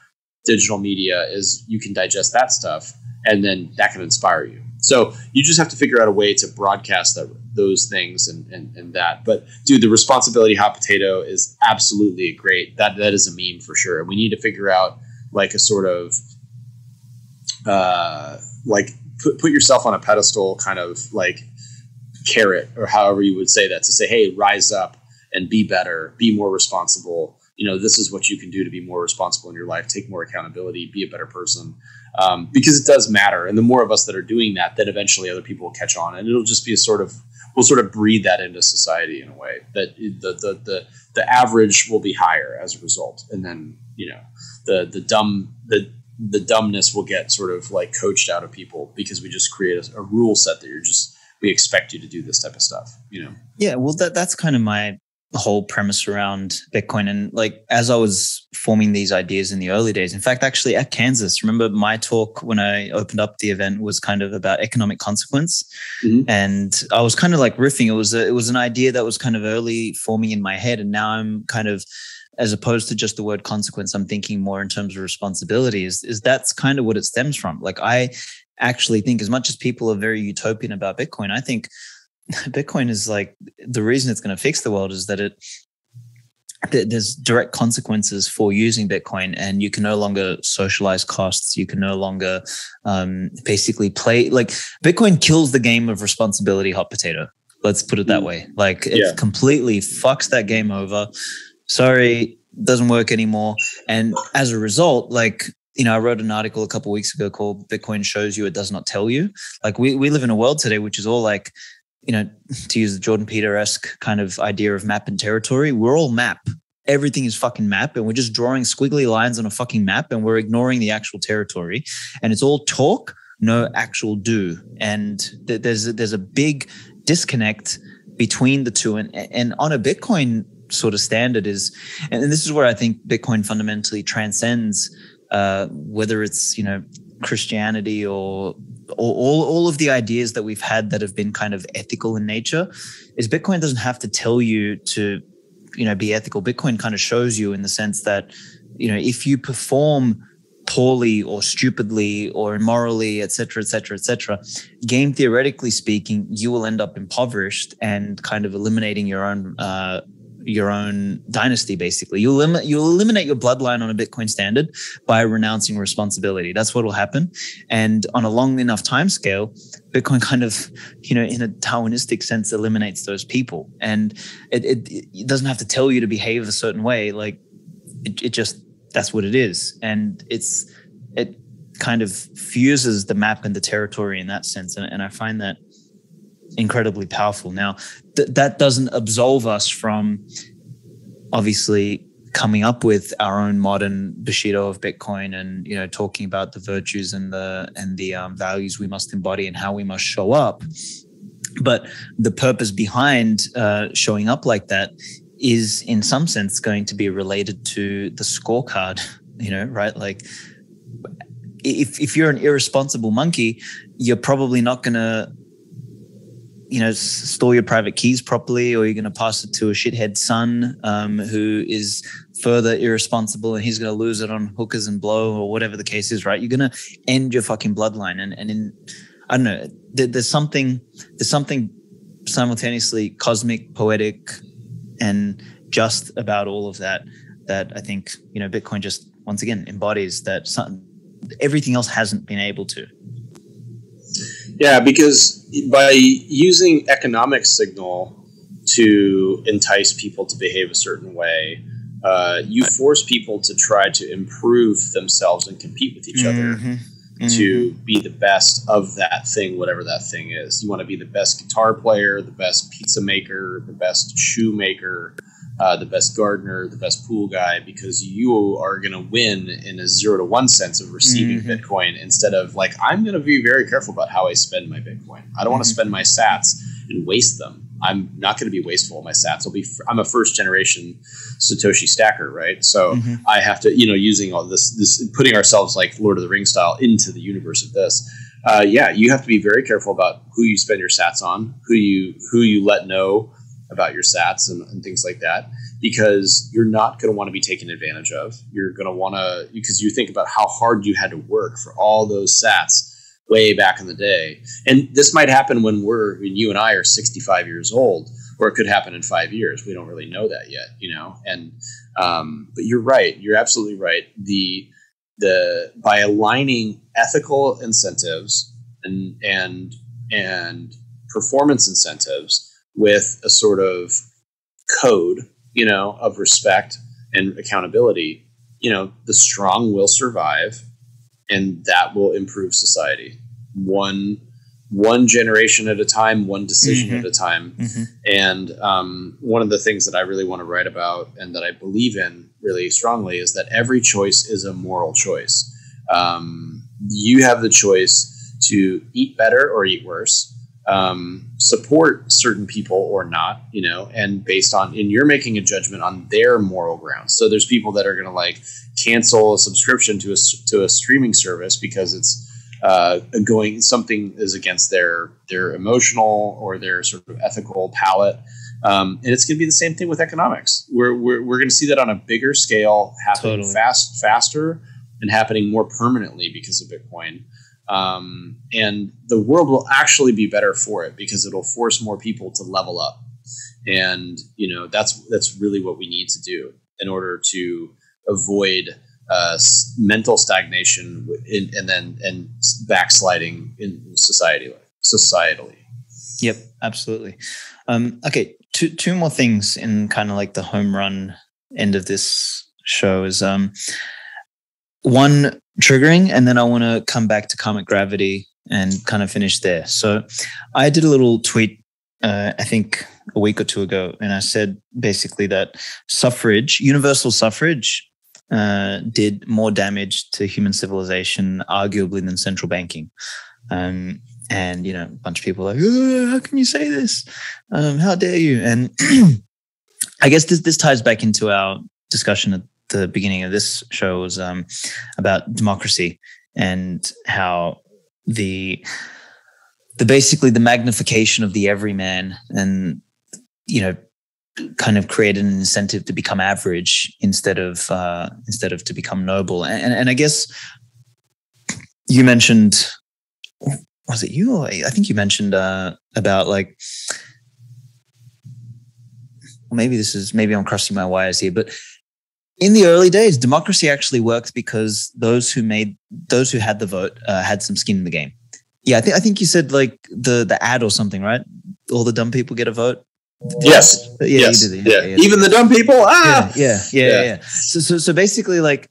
digital media, is you can digest that stuff, and then that can inspire you. So you just have to figure out a way to broadcast that, those things and, and, and that. But dude, the responsibility hot potato is absolutely great. That that is a meme for sure. And we need to figure out like a sort of uh, like put, put yourself on a pedestal kind of like carrot, or however you would say that, to say, hey, rise up and be better, be more responsible. You know, this is what you can do to be more responsible in your life. Take more accountability, be a better person, um, because it does matter. And the more of us that are doing that, then eventually other people will catch on, and it'll just be a sort of, we'll sort of breed that into society in a way that the, the, the, the average will be higher as a result. And then, you know, the, the dumb, the, the dumbness will get sort of like coached out of people, because we just create a, a rule set that you're just, we expect you to do this type of stuff, you know? Yeah. Well, that, that's kind of my whole premise around Bitcoin. And like, as I was forming these ideas in the early days, in fact, actually at Kansas, remember my talk when I opened up the event was kind of about economic consequence. Mm-hmm. And I was kind of like riffing. It was, a, it was an idea that was kind of early forming in my head. And now I'm kind of, as opposed to just the word consequence, I'm thinking more in terms of responsibility. Is, is that's kind of what it stems from. Like, I actually think, as much as people are very utopian about Bitcoin, I think Bitcoin is like, the reason it's going to fix the world is that it, there's direct consequences for using Bitcoin, and you can no longer socialize costs. You can no longer um, basically play, like, Bitcoin kills the game of responsibility hot potato. Let's put it that way. Like, it yeah. completely fucks that game over. Sorry, doesn't work anymore. And as a result, like, you know, I wrote an article a couple of weeks ago called Bitcoin Shows You It Does Not Tell You. Like, we, we live in a world today, which is all like, you know, to use the Jordan Peter-esque kind of idea of map and territory, we're all map. Everything is fucking map, and we're just drawing squiggly lines on a fucking map, and we're ignoring the actual territory. And it's all talk, no actual do. And th- there's, a, there's a big disconnect between the two. And, and on a Bitcoin sort of standard is, and this is where I think Bitcoin fundamentally transcends uh, whether it's, you know, Christianity or all all of the ideas that we've had that have been kind of ethical in nature, is Bitcoin doesn't have to tell you to, you know, be ethical. Bitcoin kind of shows you, in the sense that, you know, if you perform poorly or stupidly or immorally, et cetera, et cetera, et cetera, game theoretically speaking, you will end up impoverished and kind of eliminating your own uh, your own dynasty, basically. You'll limit, you'll eliminate your bloodline on a Bitcoin standard by renouncing responsibility. That's what will happen. And on a long enough time scale, Bitcoin kind of, you know, in a Darwinistic sense, eliminates those people. And it, it, it doesn't have to tell you to behave a certain way. Like, it, it just, that's what it is. And it's, it kind of fuses the map and the territory in that sense. And, and I find that incredibly powerful. Now, th- that doesn't absolve us from obviously coming up with our own modern Bushido of Bitcoin, and, you know, talking about the virtues and the and the um, values we must embody and how we must show up. But the purpose behind uh, showing up like that is, in some sense, going to be related to the scorecard. You know, right? Like, if if you're an irresponsible monkey, you're probably not going to, you know, store your private keys properly, or you're going to pass it to a shithead son um, who is further irresponsible, and he's going to lose it on hookers and blow, or whatever the case is, right? You're going to end your fucking bloodline. And, and in, I don't know, there, there's something, there's something simultaneously cosmic, poetic, and just about all of that, that I think, you know, Bitcoin just, once again, embodies that some, everything else hasn't been able to. Yeah, because by using economic signal to entice people to behave a certain way, uh, you force people to try to improve themselves and compete with each mm-hmm. other mm-hmm. to be the best of that thing, whatever that thing is. You want to be the best guitar player, the best pizza maker, the best shoemaker, uh, the best gardener, the best pool guy, because you are going to win in a zero to one sense of receiving mm-hmm. Bitcoin, instead of like, I'm going to be very careful about how I spend my Bitcoin. I don't mm-hmm. want to spend my sats and waste them. I'm not going to be wasteful in my sats. I'll be, I'm a first generation Satoshi stacker, right? So mm-hmm. I have to, you know, using all this, this putting ourselves like Lord of the Rings style into the universe of this. Uh, yeah, you have to be very careful about who you spend your sats on, who you who you let know about your sats and, and things like that, because you're not going to want to be taken advantage of. You're going to want to, because you think about how hard you had to work for all those sats way back in the day. And this might happen when we're, when you and I are sixty-five years old, or it could happen in five years. We don't really know that yet, you know? And, um, but you're right. You're absolutely right. The, the, by aligning ethical incentives and, and, and performance incentives with a sort of code, you know, of respect and accountability, you know, the strong will survive, and that will improve society one, one generation at a time, one decision mm-hmm. at a time. Mm-hmm. And um, one of the things that I really want to write about and that I believe in really strongly is that every choice is a moral choice. Um, you have the choice to eat better or eat worse, um, support certain people or not, you know, and based on, and you're making a judgment on their moral grounds. So there's people that are going to like cancel a subscription to a, to a streaming service because it's, uh, going, something is against their, their emotional or their sort of ethical palate. Um, and it's going to be the same thing with economics. We're, we're, we're going to see that on a bigger scale happen totally. fast, faster and happening more permanently because of Bitcoin. Um, and the world will actually be better for it because it'll force more people to level up. And, you know, that's, that's really what we need to do in order to avoid, uh, mental stagnation in, and then, and backsliding in society, societally. Yep. Absolutely. Um, okay. Two, two more things in kind of like the home run end of this show is, um, one, triggering, and then I want to come back to karmic gravity and kind of finish there. So I did a little tweet, uh, I think a week or two ago, and I said basically that suffrage, universal suffrage, uh, did more damage to human civilization, arguably, than central banking. Um, and, you know, a bunch of people are like, oh, how can you say this? Um, how dare you? And I guess this, this ties back into our discussion at the beginning of this show was um, about democracy and how the the basically the magnification of the everyman and, you know, kind of created an incentive to become average instead of uh, instead of to become noble. And, and I guess you mentioned, was it you? Or I think you mentioned uh, about like, maybe this is, maybe I'm crossing my wires here, but in the early days, democracy actually worked because those who made, those who had the vote uh, had some skin in the game. Yeah, I think I think you said like the the ad or something, right? All the dumb people get a vote. Yes. Yeah, yes. You did it. Yeah, yeah. Yeah, even yeah. the dumb people. Ah. Yeah. Yeah. Yeah. yeah. yeah. So, so so basically, like,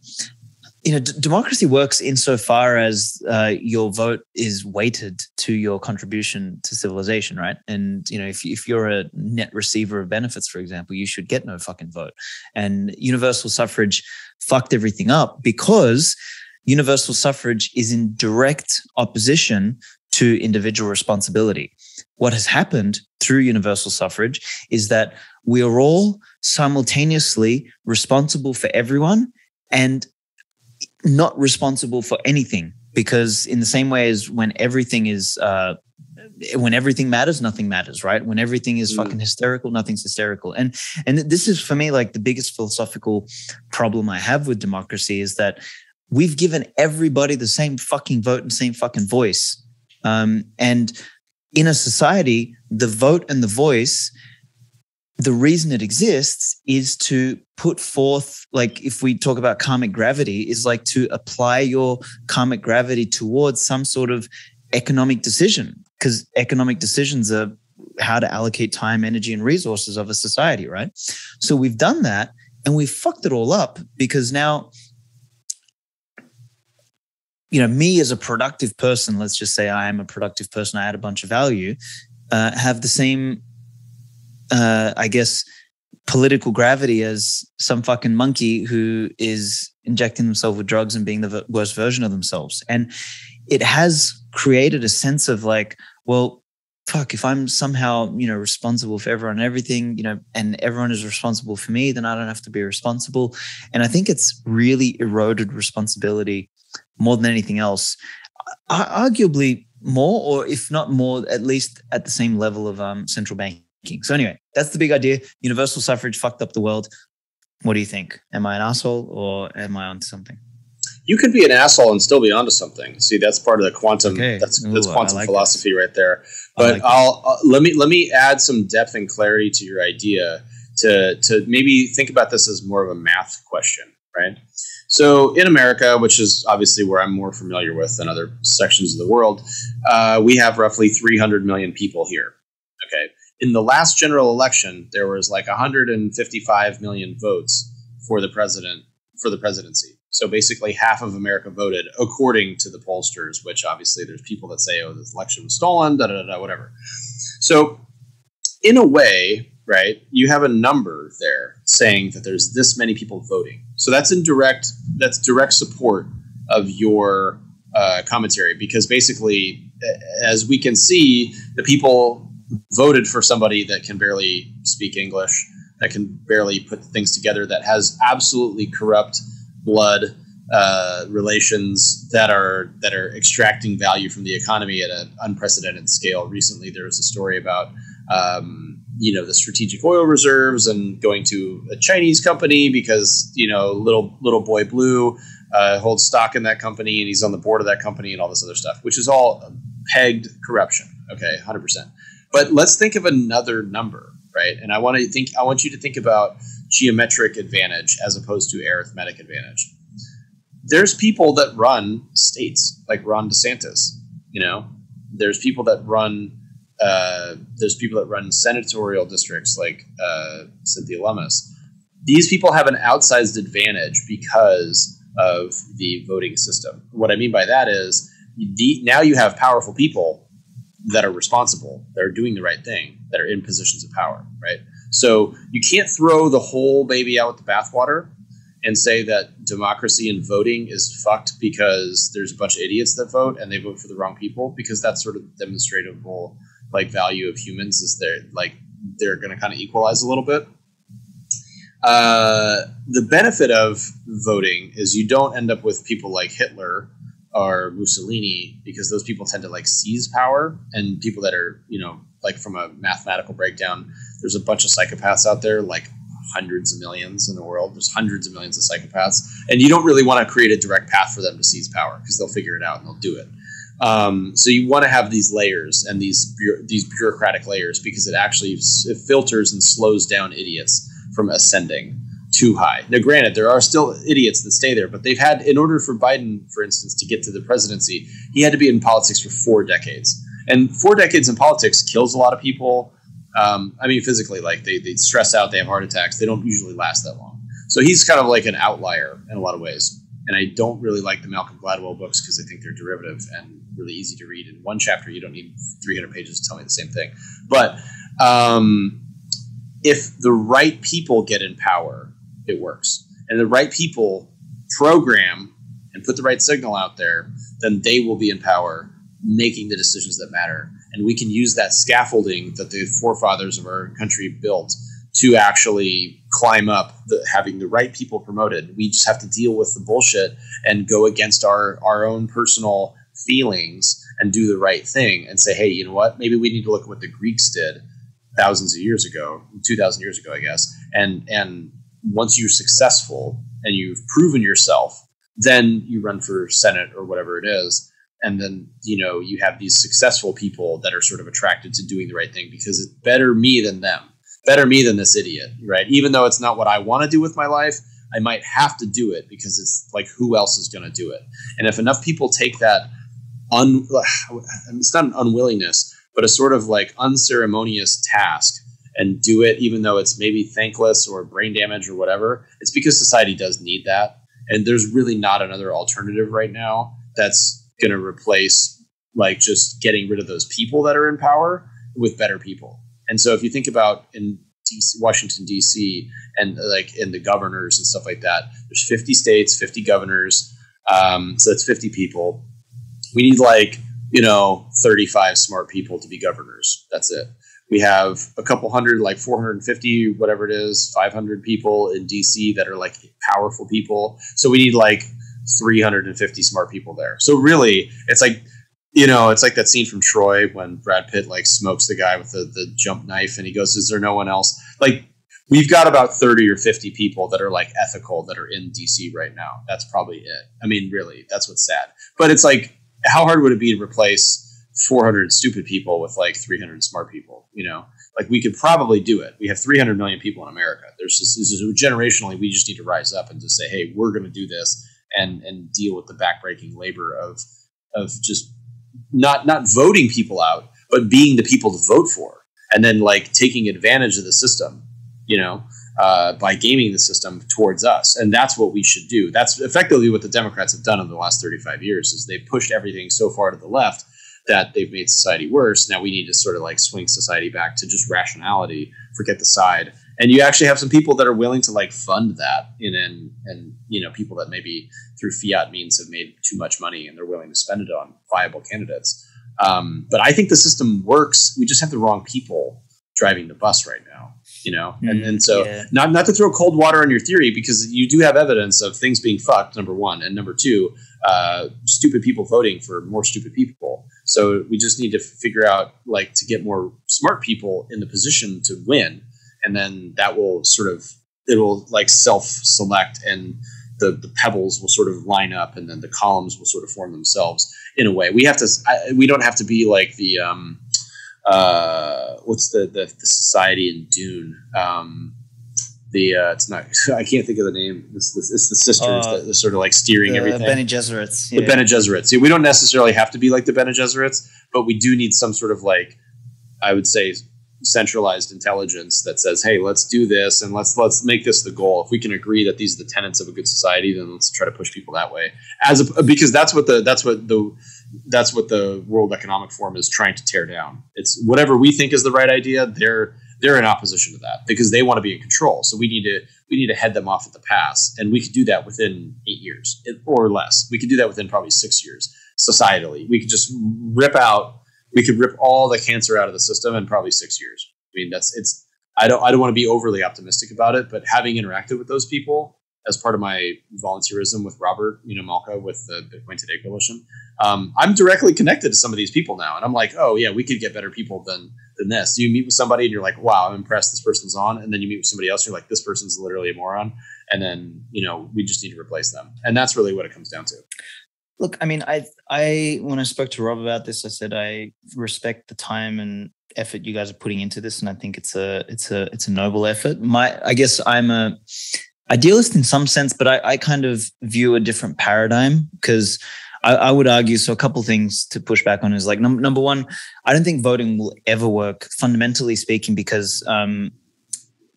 you know, d- democracy works insofar as uh, your vote is weighted to your contribution to civilization, right? And, you know, if, if you're a net receiver of benefits, for example, you should get no fucking vote. And universal suffrage fucked everything up because universal suffrage is in direct opposition to individual responsibility. What has happened through universal suffrage is that we are all simultaneously responsible for everyone and not responsible for anything, because in the same way as when everything is, uh, when everything matters, nothing matters, right? When everything is fucking hysterical, nothing's hysterical. And, and this is for me, like the biggest philosophical problem I have with democracy is that we've given everybody the same fucking vote and same fucking voice. Um, and in a society, the vote and the voice, the reason it exists is to put forth, like if we talk about karmic gravity, is like to apply your karmic gravity towards some sort of economic decision, because economic decisions are how to allocate time, energy, and resources of a society, right? So we've done that and we've fucked it all up because now, you know, me as a productive person, let's just say I am a productive person, I add a bunch of value, uh, have the same... Uh, I guess, political gravity as some fucking monkey who is injecting themselves with drugs and being the worst version of themselves. And it has created a sense of like, well, fuck, if I'm somehow, you know, responsible for everyone and everything, you know, and everyone is responsible for me, then I don't have to be responsible. And I think it's really eroded responsibility more than anything else. I, arguably more, or if not more, at least at the same level of um, central banking. So anyway, that's the big idea. Universal suffrage fucked up the world. What do you think? Am I an asshole or am I onto something? You could be an asshole and still be onto something. See, that's part of the quantum. Okay. That's, Ooh, that's quantum like philosophy that. right there. But like I'll, I'll let me let me add some depth and clarity to your idea. To to maybe think about this as more of a math question, right? So in America, which is obviously where I'm more familiar with than other sections of the world, uh, we have roughly three hundred million people here. Okay, in the last general election, there was like one hundred fifty-five million votes for the president for the presidency. So basically half of America voted, according to the pollsters, which obviously there's people that say, oh, this election was stolen, da da da, whatever. So in a way, right, you have a number there saying that there's this many people voting. So that's in direct, that's direct support of your uh, commentary, because basically, as we can see, the people voted for somebody that can barely speak English, that can barely put things together, that has absolutely corrupt blood uh, relations that are that are extracting value from the economy at an unprecedented scale. Recently, there was a story about um, you know the strategic oil reserves and going to a Chinese company because you know little little boy blue uh, holds stock in that company and he's on the board of that company and all this other stuff, which is all pegged corruption. Okay, one hundred percent. But let's think of another number, right? And I want to think. I want you to think about geometric advantage as opposed to arithmetic advantage. There's people that run states like Ron DeSantis, you know, there's people that run, uh, there's people that run senatorial districts like uh, Cynthia Lummis. These people have an outsized advantage because of the voting system. What I mean by that is the, now you have powerful people that are responsible, that are doing the right thing, that are in positions of power, right? So you can't throw the whole baby out with the bathwater and say that democracy and voting is fucked because there's a bunch of idiots that vote and they vote for the wrong people, because that's sort of demonstrable like value of humans is they're like they're going to kind of equalize a little bit. Uh, the benefit of voting is you don't end up with people like Hitler or Mussolini, because those people tend to like seize power, and people that are, you know, like from a mathematical breakdown, there's a bunch of psychopaths out there, like hundreds of millions in the world. There's hundreds of millions of psychopaths. And you don't really want to create a direct path for them to seize power, because they'll figure it out and they'll do it. Um, so you want to have these layers and these these bureaucratic layers, because it actually it filters and slows down idiots from ascending too high. Now, granted, there are still idiots that stay there, but they've had, in order for Biden, for instance, to get to the presidency, he had to be in politics for four decades. And four decades in politics kills a lot of people. Um, I mean, physically, like they, they stress out, they have heart attacks. They don't usually last that long. So he's kind of like an outlier in a lot of ways. And I don't really like the Malcolm Gladwell books because I think they're derivative and really easy to read. In one chapter, you don't need three hundred pages to tell me the same thing. But um, if the right people get in power, it works. And the right people program and put the right signal out there, then they will be in power, making the decisions that matter. And we can use that scaffolding that the forefathers of our country built to actually climb up, the, having the right people promoted. We just have to deal with the bullshit and go against our, our own personal feelings and do the right thing and say, hey, you know what? Maybe we need to look at what the Greeks did thousands of years ago, two thousand years ago, I guess. And, and once you're successful and you've proven yourself, then you run for Senate or whatever it is. And then, you know, you have these successful people that are sort of attracted to doing the right thing because it's better me than them, better me than this idiot, right? Even though it's not what I want to do with my life, I might have to do it because it's like, who else is going to do it? And if enough people take that, un, it's not an unwillingness, but a sort of like unceremonious task and do it, even though it's maybe thankless or brain damage or whatever, it's because society does need that. And there's really not another alternative right now that's going to replace like just getting rid of those people that are in power with better people. And so if you think about in D C, Washington, D C and like in the governors and stuff like that, there's fifty states, fifty governors. Um, so that's fifty people. We need like, you know, thirty-five smart people to be governors. That's it. We have a couple hundred, like four hundred fifty, whatever it is, five hundred people in D C that are like powerful people. So we need like three hundred fifty smart people there. So really, it's like, you know, it's like that scene from Troy when Brad Pitt like smokes the guy with the, the jump knife and he goes, is there no one else? Like, we've got about thirty or fifty people that are like ethical that are in D C right now. That's probably it. I mean, really, that's what's sad. But it's like, how hard would it be to replace four hundred stupid people with like three hundred smart people? You know, like we could probably do it. We have three hundred million people in America. There's just, this is generationally, we just need to rise up and just say, hey, we're going to do this and, and deal with the backbreaking labor of, of just not, not voting people out, but being the people to vote for. And then like taking advantage of the system, you know, uh, by gaming the system towards us. And that's what we should do. That's effectively what the Democrats have done in the last thirty-five years is they've pushed everything so far to the left that they've made society worse. Now we need to sort of like swing society back to just rationality, forget the side. And you actually have some people that are willing to like fund that. And then, and you know, people that maybe through fiat means have made too much money and they're willing to spend it on viable candidates. Um, but I think the system works. We just have the wrong people driving the bus right now, you know? Mm, and, and so yeah. not, not to throw cold water on your theory, because you do have evidence of things being fucked, number one, and number two, uh, stupid people voting for more stupid people. So we just need to figure out like to get more smart people in the position to win. And then that will sort of, it will like self-select and the, the pebbles will sort of line up and then the columns will sort of form themselves in a way. We have to, I, we don't have to be like the, um, uh, what's the, the, the society in Dune? Um, the, uh, it's not, I can't think of the name. It's, it's, it's the sisters uh, that are sort of like steering the, everything. The Bene Gesserits. The yeah. Bene Gesserits. See, we don't necessarily have to be like the Bene Gesserits, but we do need some sort of like, I would say centralized intelligence that says, hey, let's do this. And let's, let's make this the goal. If we can agree that these are the tenets of a good society, then let's try to push people that way as a, because that's what the, that's what the, that's what the World Economic Forum is trying to tear down. It's whatever we think is the right idea. They're, they're in opposition to that because they want to be in control. So we need to, we need to head them off at the pass, and we could do that within eight years or less. We could do that within probably six years. Societally, we could just rip out, we could rip all the cancer out of the system in probably six years. I mean, that's, it's, I don't, I don't want to be overly optimistic about it, but having interacted with those people as part of my volunteerism with Robert, you know, Malka with the Bitcoin Today Coalition, um, I'm directly connected to some of these people now. And I'm like, oh yeah, we could get better people than, than this. You meet with somebody and you're like, wow, I'm impressed this person's on. And then you meet with somebody else, you're like, this person's literally a moron. And then, you know, we just need to replace them. And that's really what it comes down to. Look, I mean, I, I, when I spoke to Rob about this, I said, I respect the time and effort you guys are putting into this. And I think it's a, it's a, it's a noble effort. My, I guess I'm a, idealist in some sense, but I, I kind of view a different paradigm because I, I would argue. So a couple of things to push back on is like, num- number one, I don't think voting will ever work fundamentally speaking, because um,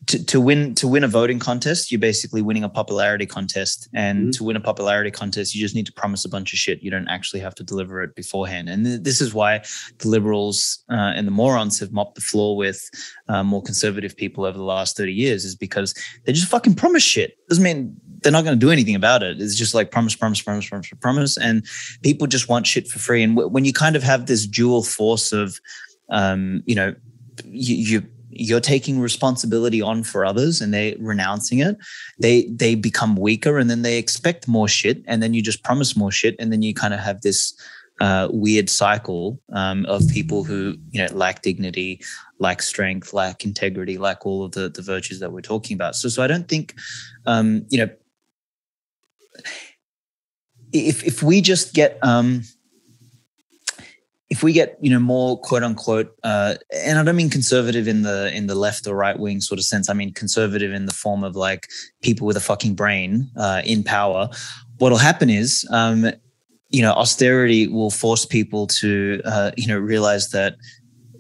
to, to win, to win a voting contest, you're basically winning a popularity contest, and mm-hmm. to win a popularity contest, you just need to promise a bunch of shit. You don't actually have to deliver it beforehand. And th- this is why the liberals uh, and the morons have mopped the floor with uh, more conservative people over the last thirty years, is because they just fucking promise shit. Doesn't mean they're not going to do anything about it. It's just like promise, promise, promise, promise, promise. And people just want shit for free. And w- when you kind of have this dual force of, um, you know, you, you you're taking responsibility on for others and they're renouncing it, they they become weaker, and then they expect more shit, and then you just promise more shit, and then you kind of have this uh, weird cycle um, of people who, you know, lack dignity, lack strength, lack integrity, lack all of the, the virtues that we're talking about. So so I don't think, um, you know, if if we just get... Um, If we get, you know, more quote unquote, uh, and I don't mean conservative in the in the left or right wing sort of sense. I mean conservative in the form of like people with a fucking brain uh, in power. What'll happen is, um, you know, austerity will force people to, uh, you know, realize that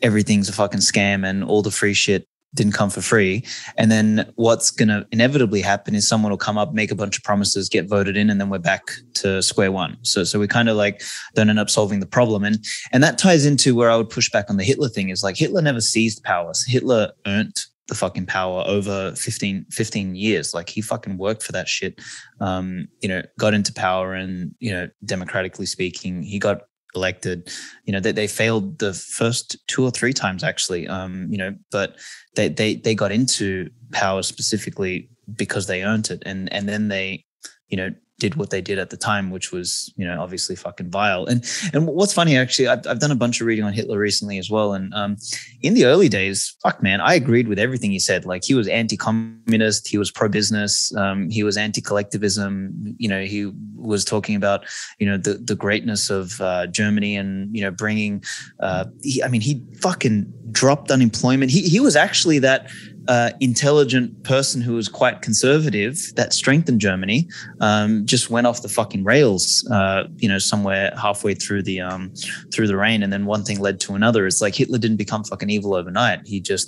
everything's a fucking scam and all the free shit didn't come for free. And then what's going to inevitably happen is someone will come up, make a bunch of promises, get voted in, and then we're back to square one. So so we kind of like don't end up solving the problem. And and that ties into where I would push back on the Hitler thing, is like Hitler never seized power. Hitler earned the fucking power over fifteen years. Like he fucking worked for that shit, um, you know, got into power and, you know, democratically speaking, he got elected. You know, they, they failed the first two or three times, actually, um, you know, but they, they, they got into power specifically because they earned it. And, and then they, you know, did what they did at the time, which was, you know, obviously fucking vile. And and what's funny, actually, I've, I've done a bunch of reading on Hitler recently as well. And um, in the early days, fuck, man, I agreed with everything he said. Like, he was anti-communist, he was pro-business, um, he was anti-collectivism. You know, he was talking about, you know, the, the greatness of uh, Germany and, you know, bringing, uh, he, I mean, he fucking dropped unemployment. He, he was actually that Uh, intelligent person who was quite conservative that strengthened Germany, um, just went off the fucking rails, uh, you know, somewhere halfway through the um, through the reign, and then one thing led to another. It's like Hitler didn't become fucking evil overnight. He just,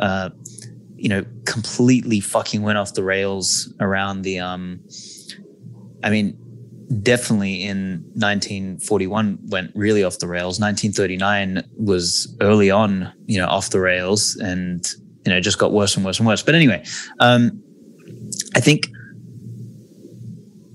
uh, you know, completely fucking went off the rails around the. Um, I mean, definitely in nineteen forty-one went really off the rails. nineteen thirty-nine was early on, you know, off the rails, and. You know, it just got worse and worse and worse. But anyway, um, I think,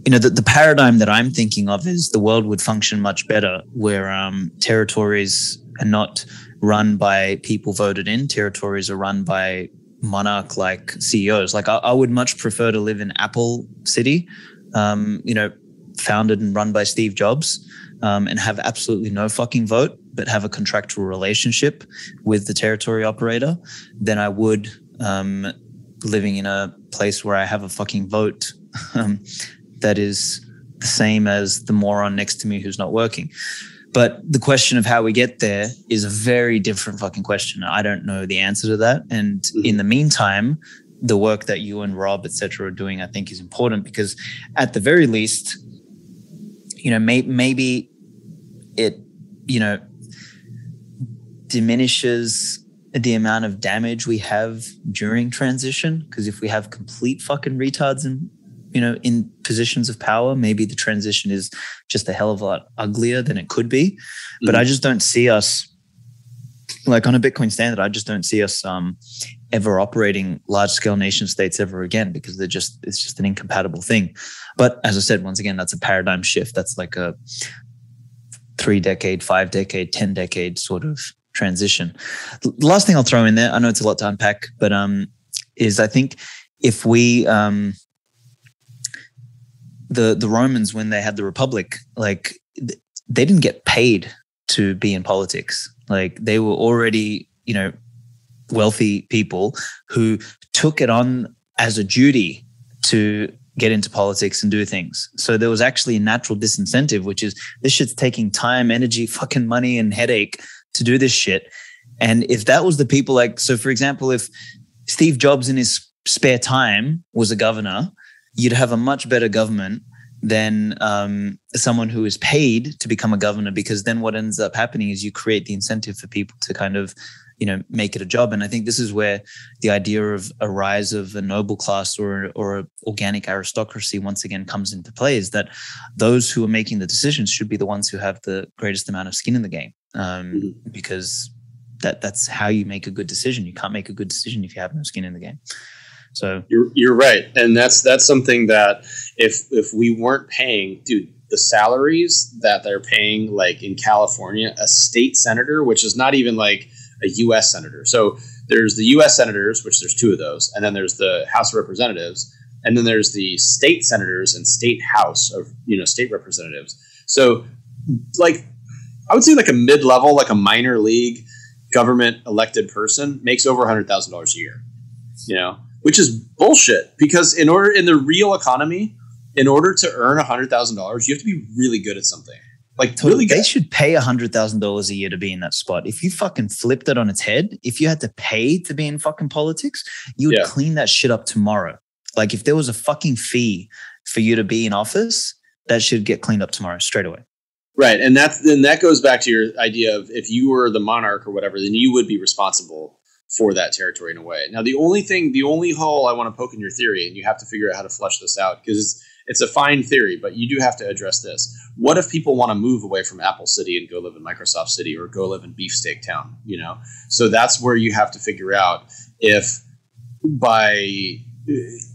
you know, the, the paradigm that I'm thinking of is the world would function much better where um, territories are not run by people voted in. Territories are run by monarch-like C E Os. Like I, I would much prefer to live in Apple City, um, you know, founded and run by Steve Jobs, um, and have absolutely no fucking vote, but have a contractual relationship with the territory operator, then I would um, living in a place where I have a fucking vote um, that is the same as the moron next to me who's not working. But the question of how we get there is a very different fucking question. I don't know the answer to that. And mm-hmm. in the meantime, the work that you and Rob, et cetera, are doing, I think is important because at the very least, you know, may- maybe it, you know, diminishes the amount of damage we have during transition. Because if we have complete fucking retards in, you know, in positions of power, maybe the transition is just a hell of a lot uglier than it could be. Mm-hmm. But I just don't see us, like on a Bitcoin standard, I just don't see us um, ever operating large-scale nation states ever again because they're just it's just an incompatible thing. But as I said, once again, that's a paradigm shift. That's like a three-decade, five-decade, ten-decade sort of transition. The last thing I'll throw in there, I know it's a lot to unpack, but um, is I think if we, um, the the Romans, when they had the Republic, like they didn't get paid to be in politics. Like they were already, you know, wealthy people who took it on as a duty to get into politics and do things. So there was actually a natural disincentive, which is this shit's taking time, energy, fucking money and headache to do this shit. And if that was the people like, so for example, if Steve Jobs in his spare time was a governor, you'd have a much better government than um, someone who is paid to become a governor, because then what ends up happening is you create the incentive for people to kind of, you know, make it a job. And I think this is where the idea of a rise of a noble class or or an organic aristocracy once again comes into play, is that those who are making the decisions should be the ones who have the greatest amount of skin in the game, um, mm-hmm. because that that's how you make a good decision. You can't make a good decision if you have no skin in the game. So you're you're right, and that's that's something that if if we weren't paying, dude, the salaries that they're paying, like in California, a state senator, which is not even like a U S senator. So there's the U S senators, which there's two of those, and then there's the House of Representatives, and then there's the state senators and state house of, you know, state representatives. So like I would say like a mid-level, like a minor league government elected person makes over one hundred thousand dollars a year, you know, which is bullshit, because in order in the real economy, in order to earn one hundred thousand dollars, you have to be really good at something. Like totally, really they should pay one hundred thousand dollars a year to be in that spot. If you fucking flipped it on its head, if you had to pay to be in fucking politics, you would yeah. clean that shit up tomorrow. Like if there was a fucking fee for you to be in office, that should get cleaned up tomorrow straight away. Right. And that's, then that goes back to your idea of if you were the monarch or whatever, then you would be responsible for that territory in a way. Now, the only thing, the only hole I want to poke in your theory, and you have to figure out how to flesh this out because it's, it's a fine theory, but you do have to address this. What if people want to move away from Apple City and go live in Microsoft City or go live in Beefsteak Town, you know? So that's where you have to figure out if by,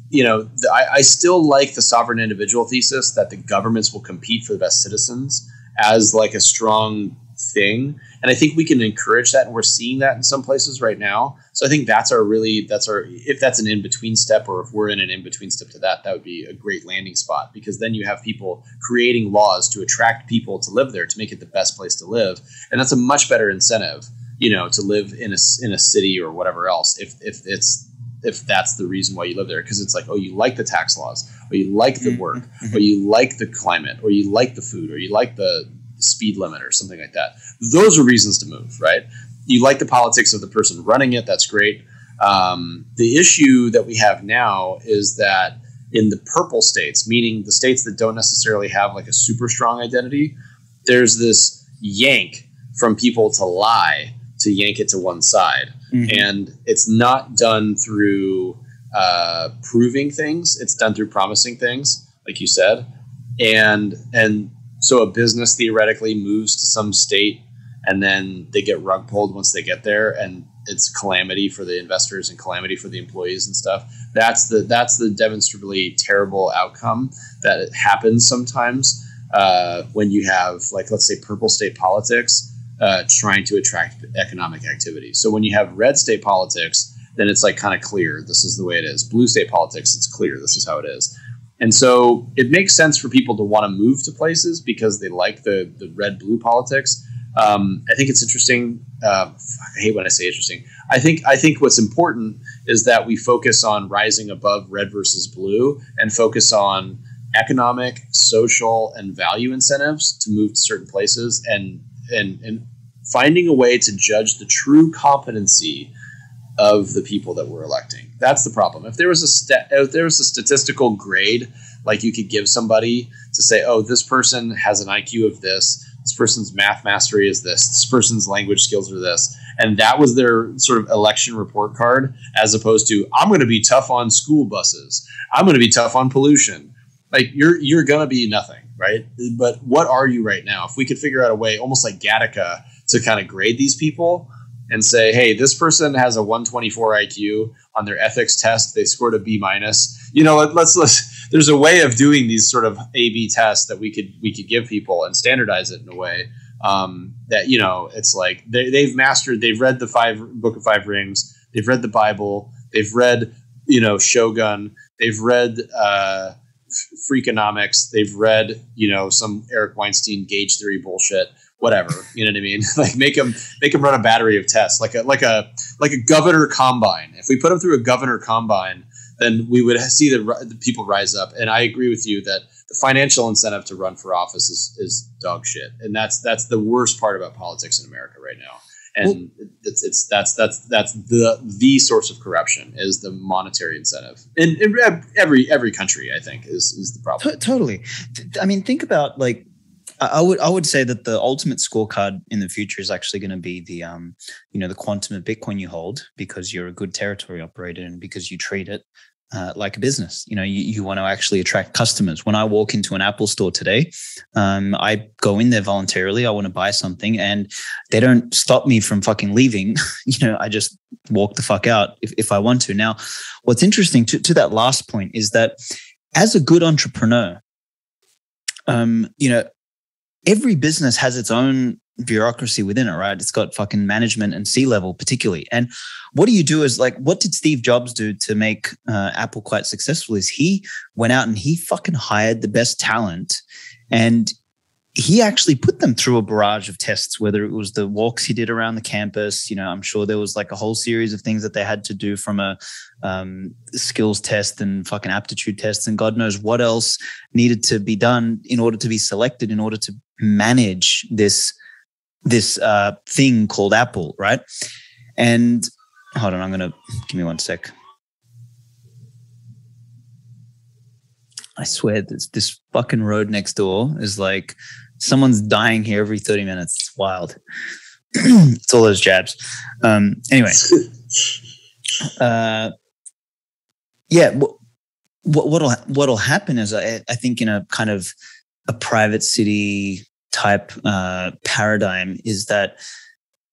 you know, I, I still like the sovereign individual thesis that the governments will compete for the best citizens as like a strong thing. And I think we can encourage that, and we're seeing that in some places right now. So I think that's our really, that's our, if that's an in-between step, or if we're in an in-between step to that, that would be a great landing spot, because then you have people creating laws to attract people to live there, to make it the best place to live. And that's a much better incentive, you know, to live in a, in a city or whatever else, if, if it's, if that's the reason why you live there. Because it's like, oh, you like the tax laws, or you like the work, mm-hmm. or you like the climate, or you like the food, or you like the speed limit or something like that. Those are reasons to move, right? You like the politics of the person running it. That's great. Um, the issue that we have now is that in the purple states, meaning the states that don't necessarily have like a super strong identity, there's this yank from people to lie, to yank it to one side. Mm-hmm. And it's not done through uh, proving things. It's done through promising things, like you said. And, and so a business theoretically moves to some state, and then they get rug pulled once they get there, and it's calamity for the investors and calamity for the employees and stuff. That's the, that's the demonstrably terrible outcome that happens sometimes uh, when you have, like, let's say, purple state politics Uh, trying to attract economic activity. So when you have red state politics, then it's like kind of clear, this is the way it is. Blue state politics, it's clear, this is how it is. And so it makes sense for people to want to move to places because they like the the red blue politics. Um, I think it's interesting. Uh, I hate when I say interesting. I think I think what's important is that we focus on rising above red versus blue, and focus on economic, social, and value incentives to move to certain places, and And, and finding a way to judge the true competency of the people that we're electing. That's the problem. If there was a st- if there was a statistical grade, like you could give somebody to say, oh, this person has an I Q of this, this person's math mastery is this, this person's language skills are this, and that was their sort of election report card, as opposed to, I'm going to be tough on school buses, I'm going to be tough on pollution. Like, you're you're going to be nothing. Right. But what are you right now? If we could figure out a way, almost like Gattaca, to kind of grade these people and say, hey, this person has a one twenty-four I Q on their ethics test. They scored a B minus. You know, let, let's, let's, there's a way of doing these sort of A B tests that we could, we could give people and standardize it in a way um, that, you know, it's like they, they've mastered, they've read the five Book of Five Rings. They've read the Bible. They've read, you know, Shogun. They've read, uh, Freakonomics. They've read, you know, some Eric Weinstein gauge theory bullshit, whatever. You know what I mean? Like, make them make them run a battery of tests, like a like a like a governor combine. If we put them through a governor combine, then we would see the, the people rise up. And I agree with you that the financial incentive to run for office is, is dog shit, and that's that's the worst part about politics in America right now. And well, it's it's that's that's that's the the source of corruption is the monetary incentive in, in every every country. I think is is the problem. T- totally. I mean, think about, like, I would I would say that the ultimate scorecard in the future is actually going to be the um you know the quantum of Bitcoin you hold, because you're a good territory operator and because you treat it Uh, like a business. You know, you, you want to actually attract customers. When I walk into an Apple store today, um, I go in there voluntarily. I want to buy something, and they don't stop me from fucking leaving. You know, I just walk the fuck out if, if I want to. Now, what's interesting to, to that last point is that as a good entrepreneur, um, you know, every business has its own bureaucracy within it, right? It's got fucking management and C-level particularly. And what do you do is, like, what did Steve Jobs do to make uh, Apple quite successful is he went out and he fucking hired the best talent, and he actually put them through a barrage of tests, whether it was the walks he did around the campus. You know, I'm sure there was like a whole series of things that they had to do, from a um, skills test and fucking aptitude tests and God knows what else needed to be done in order to be selected, in order to manage this this uh, thing called Apple, right? And hold on, I'm going to, give me one sec. I swear this, this fucking road next door is like, someone's dying here every thirty minutes. It's wild. It's all those jabs. Um, anyway. Uh, yeah. What, what, what'll, what'll happen is I, I think in a kind of a private city type uh, paradigm is that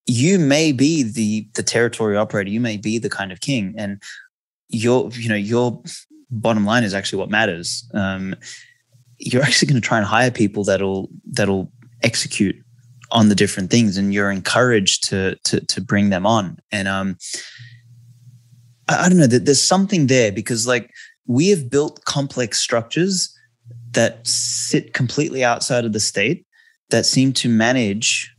you may be the the territory operator, you may be the kind of king, and your you know your bottom line is actually what matters. Um, you're actually going to try and hire people that'll that'll execute on the different things, and you're encouraged to to to bring them on. And um, I, I don't know, there's something there, because like we have built complex structures that sit completely outside of the state that seem to manage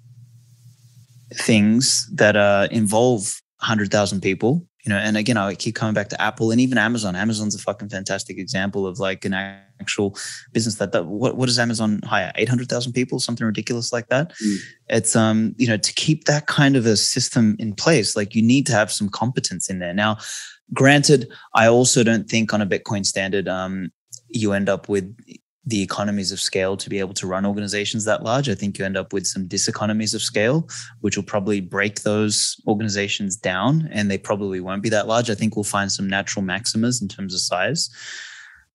things that uh, involve one hundred thousand people. You know, and again, I keep coming back to Apple and even Amazon. Amazon's a fucking fantastic example of like an actual business that, that what, what does Amazon hire? eight hundred thousand people, something ridiculous like that. Mm. It's, um, you know, to keep that kind of a system in place, like you need to have some competence in there. Now, granted, I also don't think on a Bitcoin standard, um, you end up with the economies of scale to be able to run organizations that large. I think you end up with some diseconomies of scale, which will probably break those organizations down, and they probably won't be that large. I think we'll find some natural maximas in terms of size.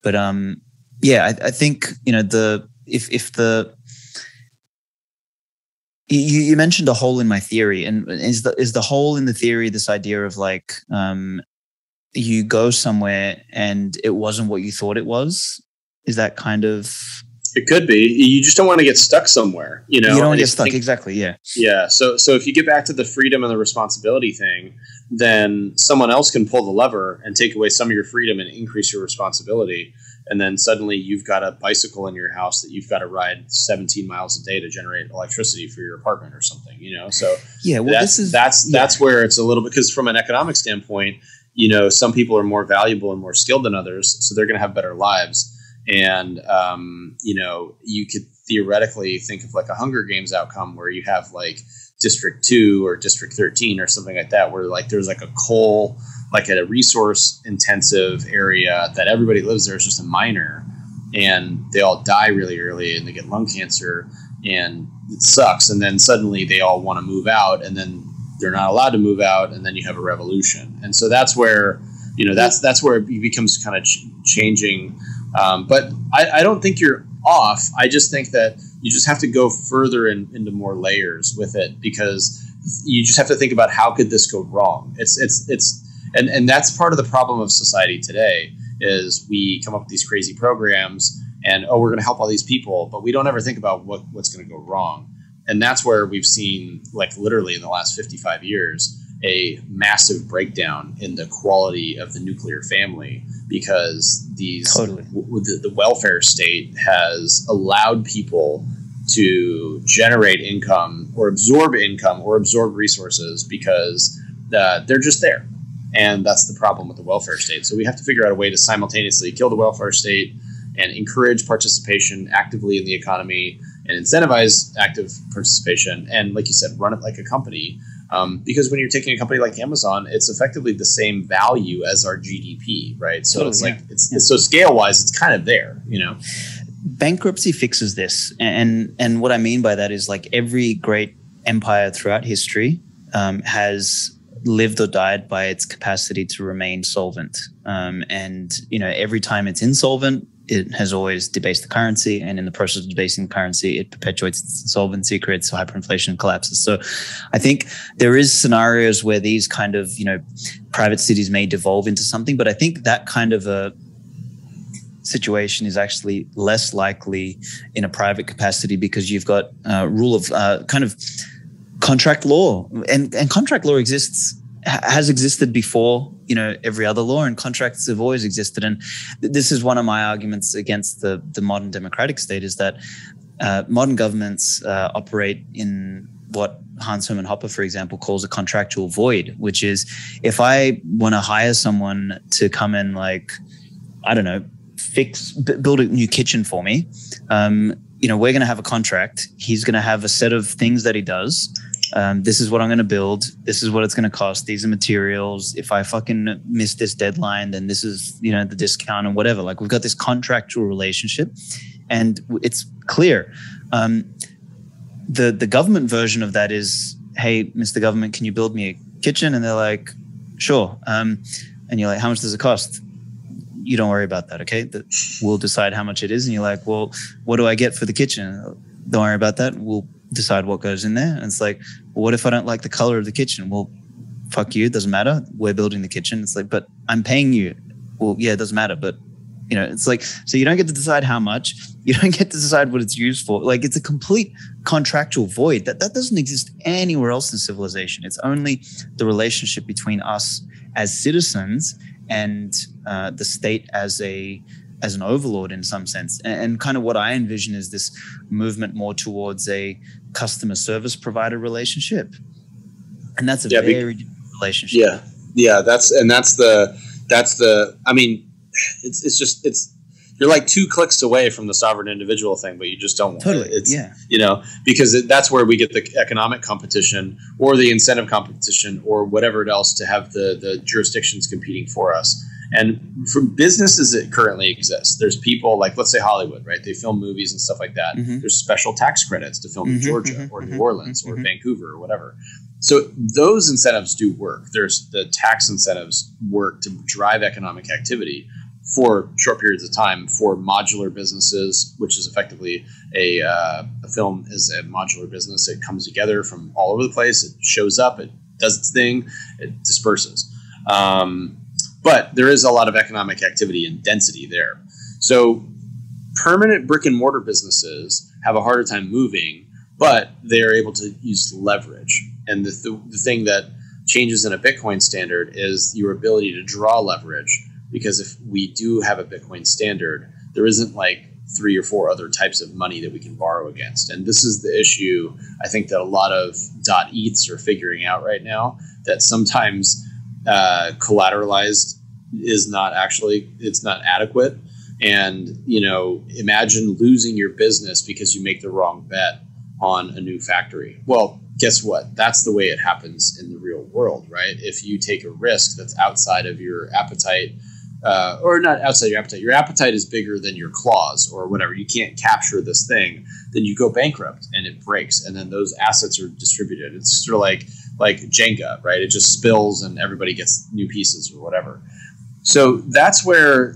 But um, yeah, I, I think, you know, the, if, if the, you, you mentioned a hole in my theory, and is the, is the hole in the theory, this idea of like, um, you go somewhere and it wasn't what you thought it was. Is that kind of... It could be. You just don't want to get stuck somewhere, you know? You don't want to get stuck, think, exactly, yeah. Yeah, so so if you get back to the freedom and the responsibility thing, then someone else can pull the lever and take away some of your freedom and increase your responsibility. And then suddenly you've got a bicycle in your house that you've got to ride seventeen miles a day to generate electricity for your apartment or something, you know? So yeah, well, that's, this is, that's, yeah. that's where it's a little bit... Because from an economic standpoint, you know, some people are more valuable and more skilled than others, so they're going to have better lives. And, um, you know, you could theoretically think of like a Hunger Games outcome where you have like District two or District thirteen or something like that, where like there's like a coal, like a resource intensive area that everybody lives there. It's just a miner, and they all die really early and they get lung cancer and it sucks. And then suddenly they all want to move out, and then they're not allowed to move out. And then you have a revolution. And so that's where, you know, that's, that's where it becomes kind of ch- changing. Um, but I, I don't think you're off. I just think that you just have to go further in, into more layers with it, because you just have to think about how could this go wrong. It's it's it's and, and that's part of the problem of society today, is we come up with these crazy programs and, oh, we're going to help all these people, but we don't ever think about what, what's going to go wrong. And that's where we've seen, like literally in the last fifty-five years, a massive breakdown in the quality of the nuclear family, because these totally. w- the, the welfare state has allowed people to generate income or absorb income or absorb resources because uh, they're just there. And that's the problem with the welfare state. So we have to figure out a way to simultaneously kill the welfare state and encourage participation actively in the economy and incentivize active participation. And like you said, run it like a company. Um, because when you're taking a company like Amazon, it's effectively the same value as our G D P, right? So totally, it's like, yeah. it's, yeah. so scale-wise, it's kind of there, you know? Bankruptcy fixes this. And, and what I mean by that is like every great empire throughout history um, has lived or died by its capacity to remain solvent. Um, and, you know, every time it's insolvent, it has always debased the currency, and in the process of debasing the currency, it perpetuates its insolvency, creates hyperinflation, and collapses. So I think there is scenarios where these kind of, you know, private cities may devolve into something, but I think that kind of a situation is actually less likely in a private capacity, because you've got a rule of uh, kind of contract law, and, and contract law exists has existed before, you know, every other law, and contracts have always existed. And th- this is one of my arguments against the, the modern democratic state, is that uh, modern governments uh, operate in what Hans-Hermann Hoppe, for example, calls a contractual void, which is if I want to hire someone to come and like, I don't know, fix, b- build a new kitchen for me, um, you know, we're going to have a contract. He's going to have a set of things that he does. Um, this is what I'm going to build. This is what it's going to cost. These are materials. If I fucking miss this deadline, then this is, you know, the discount and whatever. Like we've got this contractual relationship, and it's clear. Um, the the government version of that is, hey, Mister Government, can you build me a kitchen? And they're like, sure. Um, and you're like, how much does it cost? You don't worry about that, okay? The, we'll decide how much it is. And you're like, well, what do I get for the kitchen? Don't worry about that. We'll decide what goes in there. And it's like, well, what if I don't like the color of the kitchen? Well, fuck you. It doesn't matter. We're building the kitchen. It's like, but I'm paying you. Well, yeah, it doesn't matter. But You know, it's like, so you don't get to decide how much, you don't get to decide what it's used for. Like, it's a complete contractual void that, that doesn't exist anywhere else in civilization. It's only the relationship between us as citizens and uh, the state as a as an overlord in some sense. And, and kind of what I envision is this movement more towards a customer service provider relationship. And that's a yeah, very be, different relationship. Yeah. Yeah. That's, and that's the, that's the, I mean, it's, it's just, it's, you're like two clicks away from the sovereign individual thing, but you just don't want totally. It. It's, yeah. You know, because it, that's where we get the economic competition or the incentive competition or whatever else to have the, the jurisdictions competing for us. And from businesses that currently exist, there's people like, let's say Hollywood, right? They film movies and stuff like that. Mm-hmm. There's special tax credits to film mm-hmm, in Georgia mm-hmm, or New mm-hmm, Orleans mm-hmm. or Vancouver or whatever. So those incentives do work. There's the tax incentives work to drive economic activity for short periods of time for modular businesses, which is effectively a, uh, a film is a modular business. It comes together from all over the place. It shows up, it does its thing, it disperses. Um, but there is a lot of economic activity and density there. So permanent brick and mortar businesses have a harder time moving, but they're able to use leverage. And the, th- the thing that changes in a Bitcoin standard is your ability to draw leverage, because if we do have a Bitcoin standard, there isn't like three or four other types of money that we can borrow against. And this is the issue I think that a lot of .eths are figuring out right now, that sometimes uh, collateralized is not actually, it's not adequate. And, you know, imagine losing your business because you make the wrong bet on a new factory. Well, guess what? That's the way it happens in the real world, right? If you take a risk that's outside of your appetite, uh, or not outside your appetite, your appetite is bigger than your claws or whatever. You can't capture this thing, then you go bankrupt and it breaks. And then those assets are distributed. It's sort of like, like Jenga, right? It just spills and everybody gets new pieces or whatever. So that's where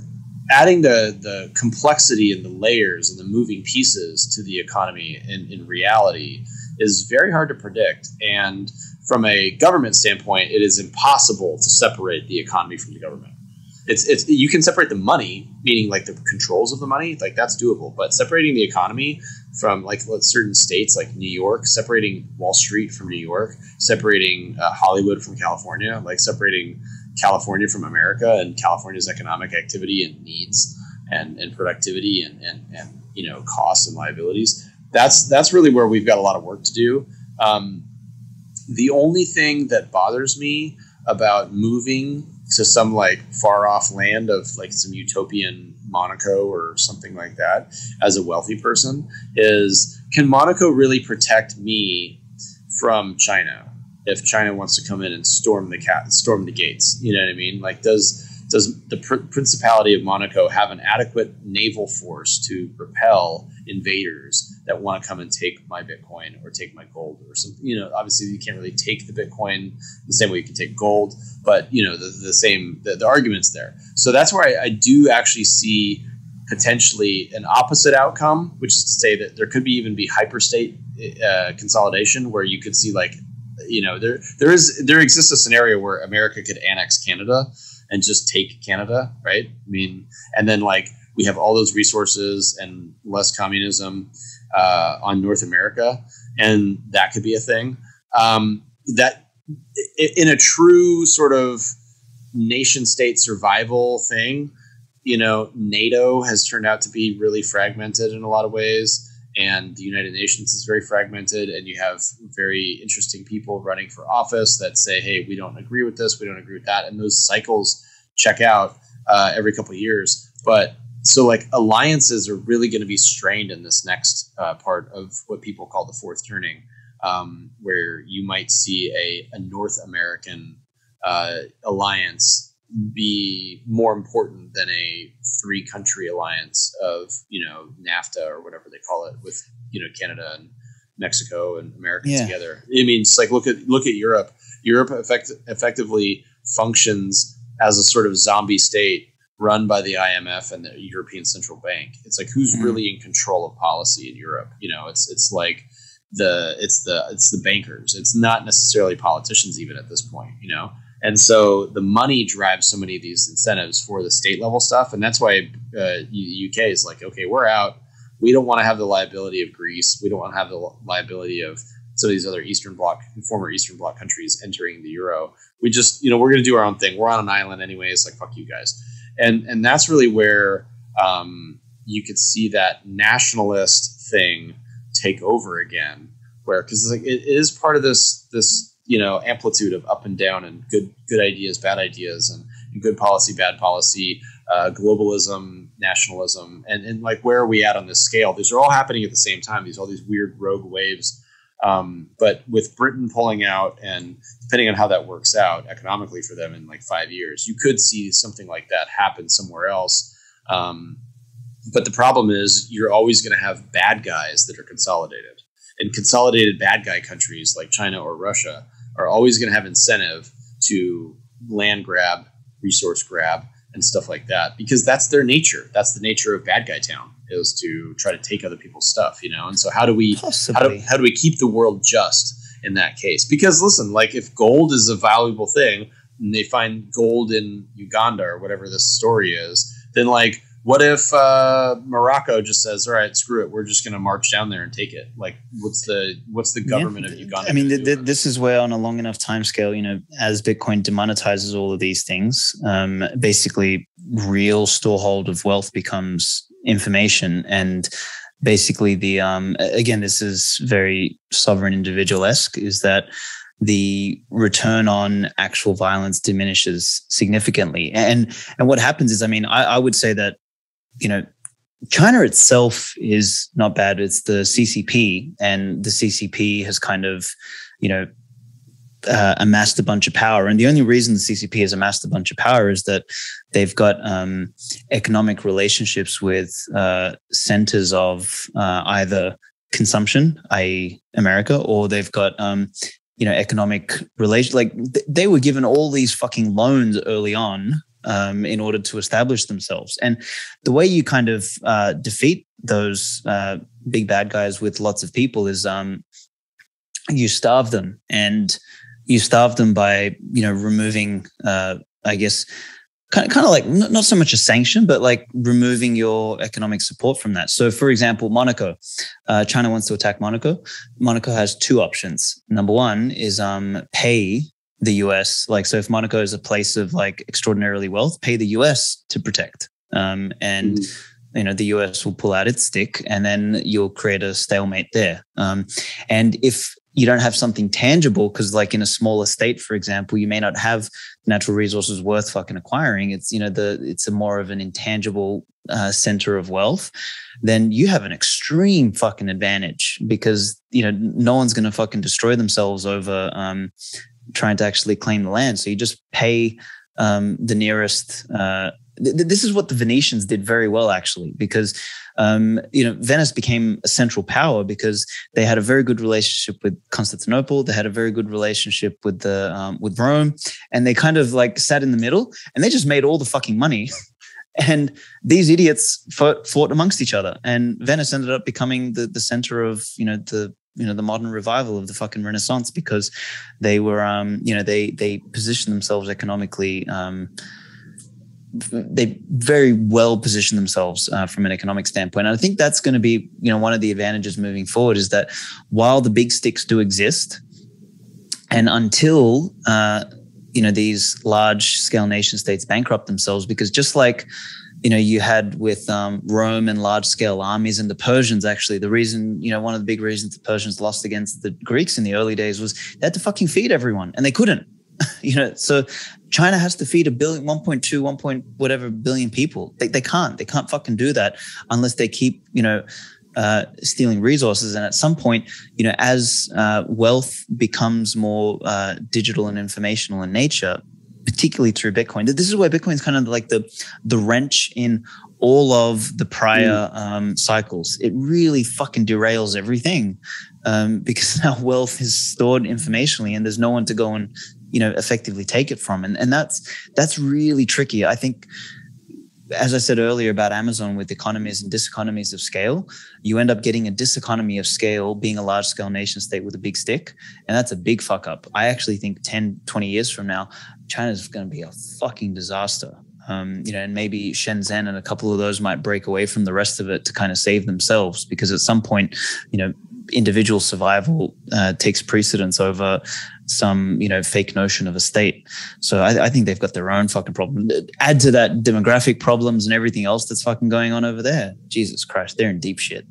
adding the, the complexity and the layers and the moving pieces to the economy in, in reality is very hard to predict. And from a government standpoint, it is impossible to separate the economy from the government. It's, it's, you can separate the money, meaning like the controls of the money, like that's doable, but separating the economy from like certain states like New York, separating Wall Street from New York, separating uh, Hollywood from California, like separating California from America and California's economic activity and needs and, and productivity and, and, and, you know, costs and liabilities. That's that's really where we've got a lot of work to do. Um, the only thing that bothers me about moving to some like far off land of like some utopian Monaco or something like that as a wealthy person is, can Monaco really protect me from China if China wants to come in and storm the cat, storm the gates? You know what I mean? Like, does does the pr- Principality of Monaco have an adequate naval force to repel invaders that want to come and take my Bitcoin or take my gold or something? You know, obviously you can't really take the Bitcoin the same way you can take gold, but you know, the, the same, the, the argument's there. So that's where I, I do actually see potentially an opposite outcome, which is to say that there could be even be hyperstate uh, consolidation, where you could see like, you know, there, there is, there exists a scenario where America could annex Canada and just take Canada. Right. I mean, and then like, we have all those resources and less communism uh, on North America, and that could be a thing. Um, that in a true sort of nation-state survival thing, you know, NATO has turned out to be really fragmented in a lot of ways, and the United Nations is very fragmented, and you have very interesting people running for office that say, hey, we don't agree with this, we don't agree with that, and those cycles check out uh, every couple of years. But so like alliances are really going to be strained in this next uh, part of what people call the fourth turning, um, where you might see a, a North American uh, alliance be more important than a three country alliance of, you know, NAFTA or whatever they call it, with, you know, Canada and Mexico and America yeah. together. I mean, it's like, look at, look at Europe. Europe effect- effectively functions as a sort of zombie state run by the I M F and the European Central Bank. It's like, who's mm-hmm. really in control of policy in Europe? You know, it's it's like the it's the it's the bankers. It's not necessarily politicians even at this point, you know. And so the money drives so many of these incentives for the state level stuff. And that's why uh, U K is like, okay, we're out. We don't want to have the liability of Greece. We don't want to have the liability of some of these other Eastern Bloc, former Eastern Bloc countries entering the euro. We just, you know, we're going to do our own thing. We're on an island anyways. Like, fuck you guys. And and that's really where um, you could see that nationalist thing take over again, where, because it's like, it, it is part of this, this, you know, amplitude of up and down and good, good ideas, bad ideas, and, and good policy, bad policy, uh, globalism, nationalism, and, and like, where are we at on this scale? These are all happening at the same time. These, all these weird rogue waves. Um, but with Britain pulling out, and depending on how that works out economically for them in like five years, you could see something like that happen somewhere else. Um, but the problem is you're always going to have bad guys that are consolidated, and consolidated bad guy countries like China or Russia are always going to have incentive to land grab, resource grab, and stuff like that, because that's their nature. That's the nature of bad guy town, is to try to take other people's stuff, you know? And so how do we, how do, how do we keep the world just in that case? Because listen, like, if gold is a valuable thing and they find gold in Uganda or whatever this story is, then like, what if uh, Morocco just says, all right, screw it, we're just going to march down there and take it? Like, what's the what's the government yeah, of Uganda? I mean, th- th- this is where, on a long enough time scale, you know, as Bitcoin demonetizes all of these things, um, basically real storehold of wealth becomes information. And basically the, um, again, this is very sovereign individual-esque, is that the return on actual violence diminishes significantly. And and what happens is, I mean, I, I would say that, you know, China itself is not bad. It's the C C P, and the C C P has kind of, you know, uh, amassed a bunch of power. And the only reason the C C P has amassed a bunch of power is that they've got um, economic relationships with uh, centers of uh, either consumption, that is. America, or they've got, um, you know, economic relation. Like, th- they were given all these fucking loans early on, Um, in order to establish themselves. And the way you kind of uh, defeat those uh, big bad guys with lots of people is um, you starve them, and you starve them by, you know, removing, uh, I guess, kind of, kind of like n- not so much a sanction, but like removing your economic support from that. So, for example, Monaco, uh, China wants to attack Monaco. Monaco has two options. Number one is um, pay the U S, like, so if Monaco is a place of like extraordinarily wealth, pay the U S to protect. Um, and, mm-hmm. you know, the U S will pull out its stick, and then you'll create a stalemate there. Um, and if you don't have something tangible, because like in a smaller state, for example, you may not have natural resources worth fucking acquiring. It's, you know, the, it's a more of an intangible uh, center of wealth. Then you have an extreme fucking advantage, because, you know, no one's going to fucking destroy themselves over, um, trying to actually claim the land. So you just pay um, the nearest. Uh, th- this is what the Venetians did very well, actually, because um, you know, Venice became a central power because they had a very good relationship with Constantinople. They had a very good relationship with the um, with Rome, and they kind of like sat in the middle, and they just made all the fucking money. And these idiots fought, fought amongst each other, and Venice ended up becoming the the center of, you know, the. you know, the modern revival of the fucking Renaissance, because they were, um, you know, they, they positioned themselves economically. Um, they very well positioned themselves uh, from an economic standpoint. And I think that's going to be, you know, one of the advantages moving forward, is that while the big sticks do exist, and until, uh, you know, these large scale nation states bankrupt themselves, because just like, you know, you had with um, Rome and large-scale armies, and the Persians, actually, the reason, you know, one of the big reasons the Persians lost against the Greeks in the early days was they had to fucking feed everyone, and they couldn't, you know. So China has to feed a billion, one point two, one point whatever billion people. They, they can't. They can't fucking do that unless they keep, you know, uh, stealing resources. And at some point, you know, as uh, wealth becomes more uh, digital and informational in nature, particularly through Bitcoin. This is where Bitcoin is kind of like the the wrench in all of the prior mm. um, cycles. It really fucking derails everything um, because now wealth is stored informationally, and there's no one to go and, you know, effectively take it from. And and that's that's really tricky. I think as I said earlier about Amazon with economies and diseconomies of scale, you end up getting a diseconomy of scale being a large scale nation state with a big stick. And that's a big fuck up. I actually think ten, twenty years from now, China's going to be a fucking disaster. Um, you know, and maybe Shenzhen and a couple of those might break away from the rest of it to kind of save themselves, because at some point, you know, individual survival uh, takes precedence over some, you know, fake notion of a state. So I, I think they've got their own fucking problem. Add to that demographic problems and everything else that's fucking going on over there. Jesus Christ, they're in deep shit.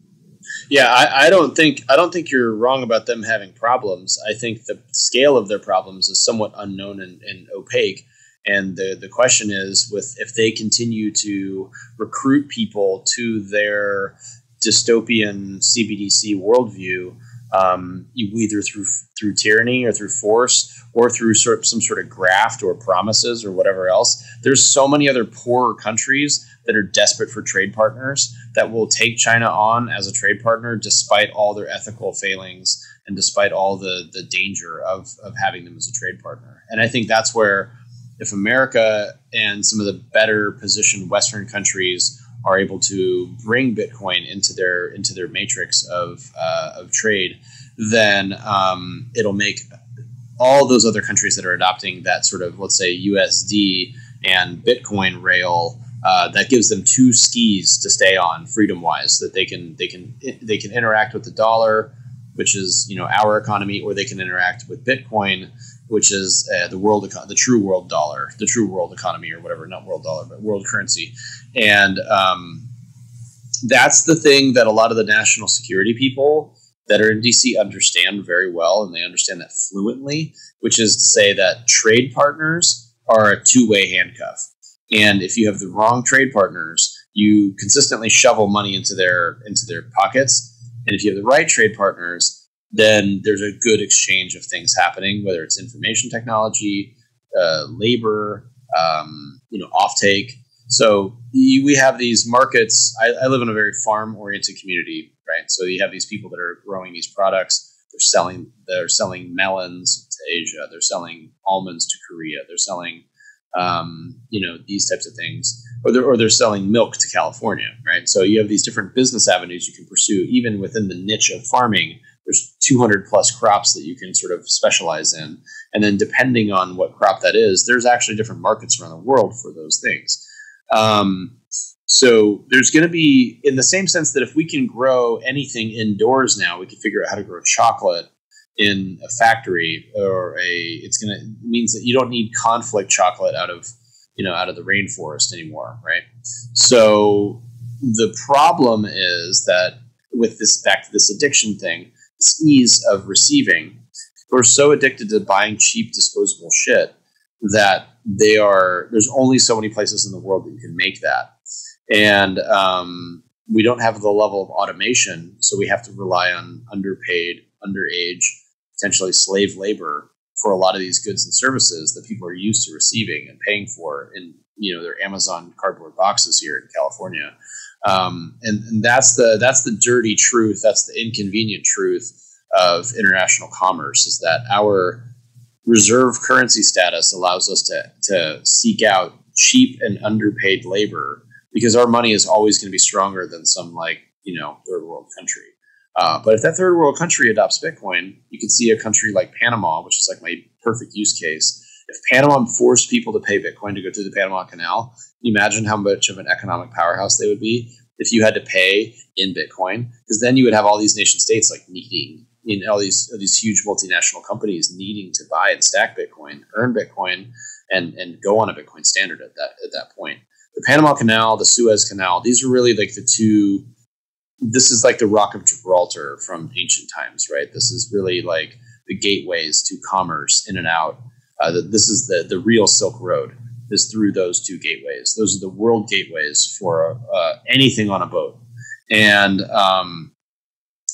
Yeah, I, I don't think I don't think you're wrong about them having problems. I think the scale of their problems is somewhat unknown and, and opaque. And the the question is, with if they continue to recruit people to their dystopian C B D C worldview, um, either through through tyranny or through force or through sort of some sort of graft or promises or whatever else. There's so many other poorer countries that are desperate for trade partners that will take China on as a trade partner, despite all their ethical failings and despite all the the danger of of having them as a trade partner. And I think that's where, if America and some of the better positioned Western countries are able to bring Bitcoin into their into their matrix of uh, of trade, then um, it'll make all those other countries that are adopting that sort of, let's say, U S D and Bitcoin rail, uh, that gives them two skis to stay on freedom-wise. That they can they can they can interact with the dollar, which is, you know, our economy, or they can interact with Bitcoin, which is uh, the world, econ- the true world dollar, the true world economy, or whatever, not world dollar, but world currency. And um, that's the thing that a lot of the national security people that are in D C understand very well, and they understand that fluently, which is to say that trade partners are a two-way handcuff. And if you have the wrong trade partners, you consistently shovel money into their into their pockets. And if you have the right trade partners, then there's a good exchange of things happening, whether it's information technology, uh, labor, um, you know, offtake. So you, we have these markets. I, I live in a very farm-oriented community, right? So you have these people that are growing these products. They're selling. They're selling melons to Asia. They're selling almonds to Korea. They're selling, um, you know, these types of things, or they're or they're selling milk to California, right? So you have these different business avenues you can pursue, even within the niche of farming. There's two hundred plus crops that you can sort of specialize in. And then depending on what crop that is, there's actually different markets around the world for those things. Um, so there's going to be, in the same sense that if we can grow anything indoors now, we can figure out how to grow chocolate in a factory, or a, it's going to, it means that you don't need conflict chocolate out of, you know, out of the rainforest anymore. Right. So the problem is that with this, back to this addiction thing, ease of receiving, we're so addicted to buying cheap disposable shit that they are there's only so many places in the world that you can make that, and um we don't have the level of automation, so we have to rely on underpaid, underage, potentially slave labor for a lot of these goods and services that people are used to receiving and paying for in, you know, their Amazon cardboard boxes here in California. Um, and, and that's the that's the dirty truth. That's the inconvenient truth of international commerce, is that our reserve currency status allows us to to seek out cheap and underpaid labor, because our money is always going to be stronger than some, like, you know, third world country. Uh, but if that third world country adopts Bitcoin, you can see a country like Panama, which is like my perfect use case. If Panama forced people to pay Bitcoin to go through the Panama Canal, imagine how much of an economic powerhouse they would be if you had to pay in Bitcoin, because then you would have all these nation states like needing, you know, all these all these huge multinational companies needing to buy and stack Bitcoin, earn Bitcoin, and and go on a Bitcoin standard at that at that point. The Panama Canal, the Suez Canal, these are really like the two. This is like the Rock of Gibraltar from ancient times, right? This is really like the gateways to commerce in and out. Uh, the, this is the the real Silk Road. Is through those two gateways. Those are the world gateways for uh, anything on a boat. And um,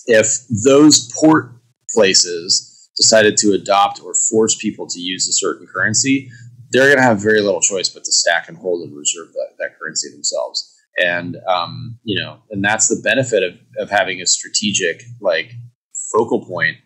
if those port places decided to adopt or force people to use a certain currency, they're going to have very little choice but to stack and hold and reserve that, that currency themselves. And um, you know, and that's the benefit of of having a strategic, like, focal point.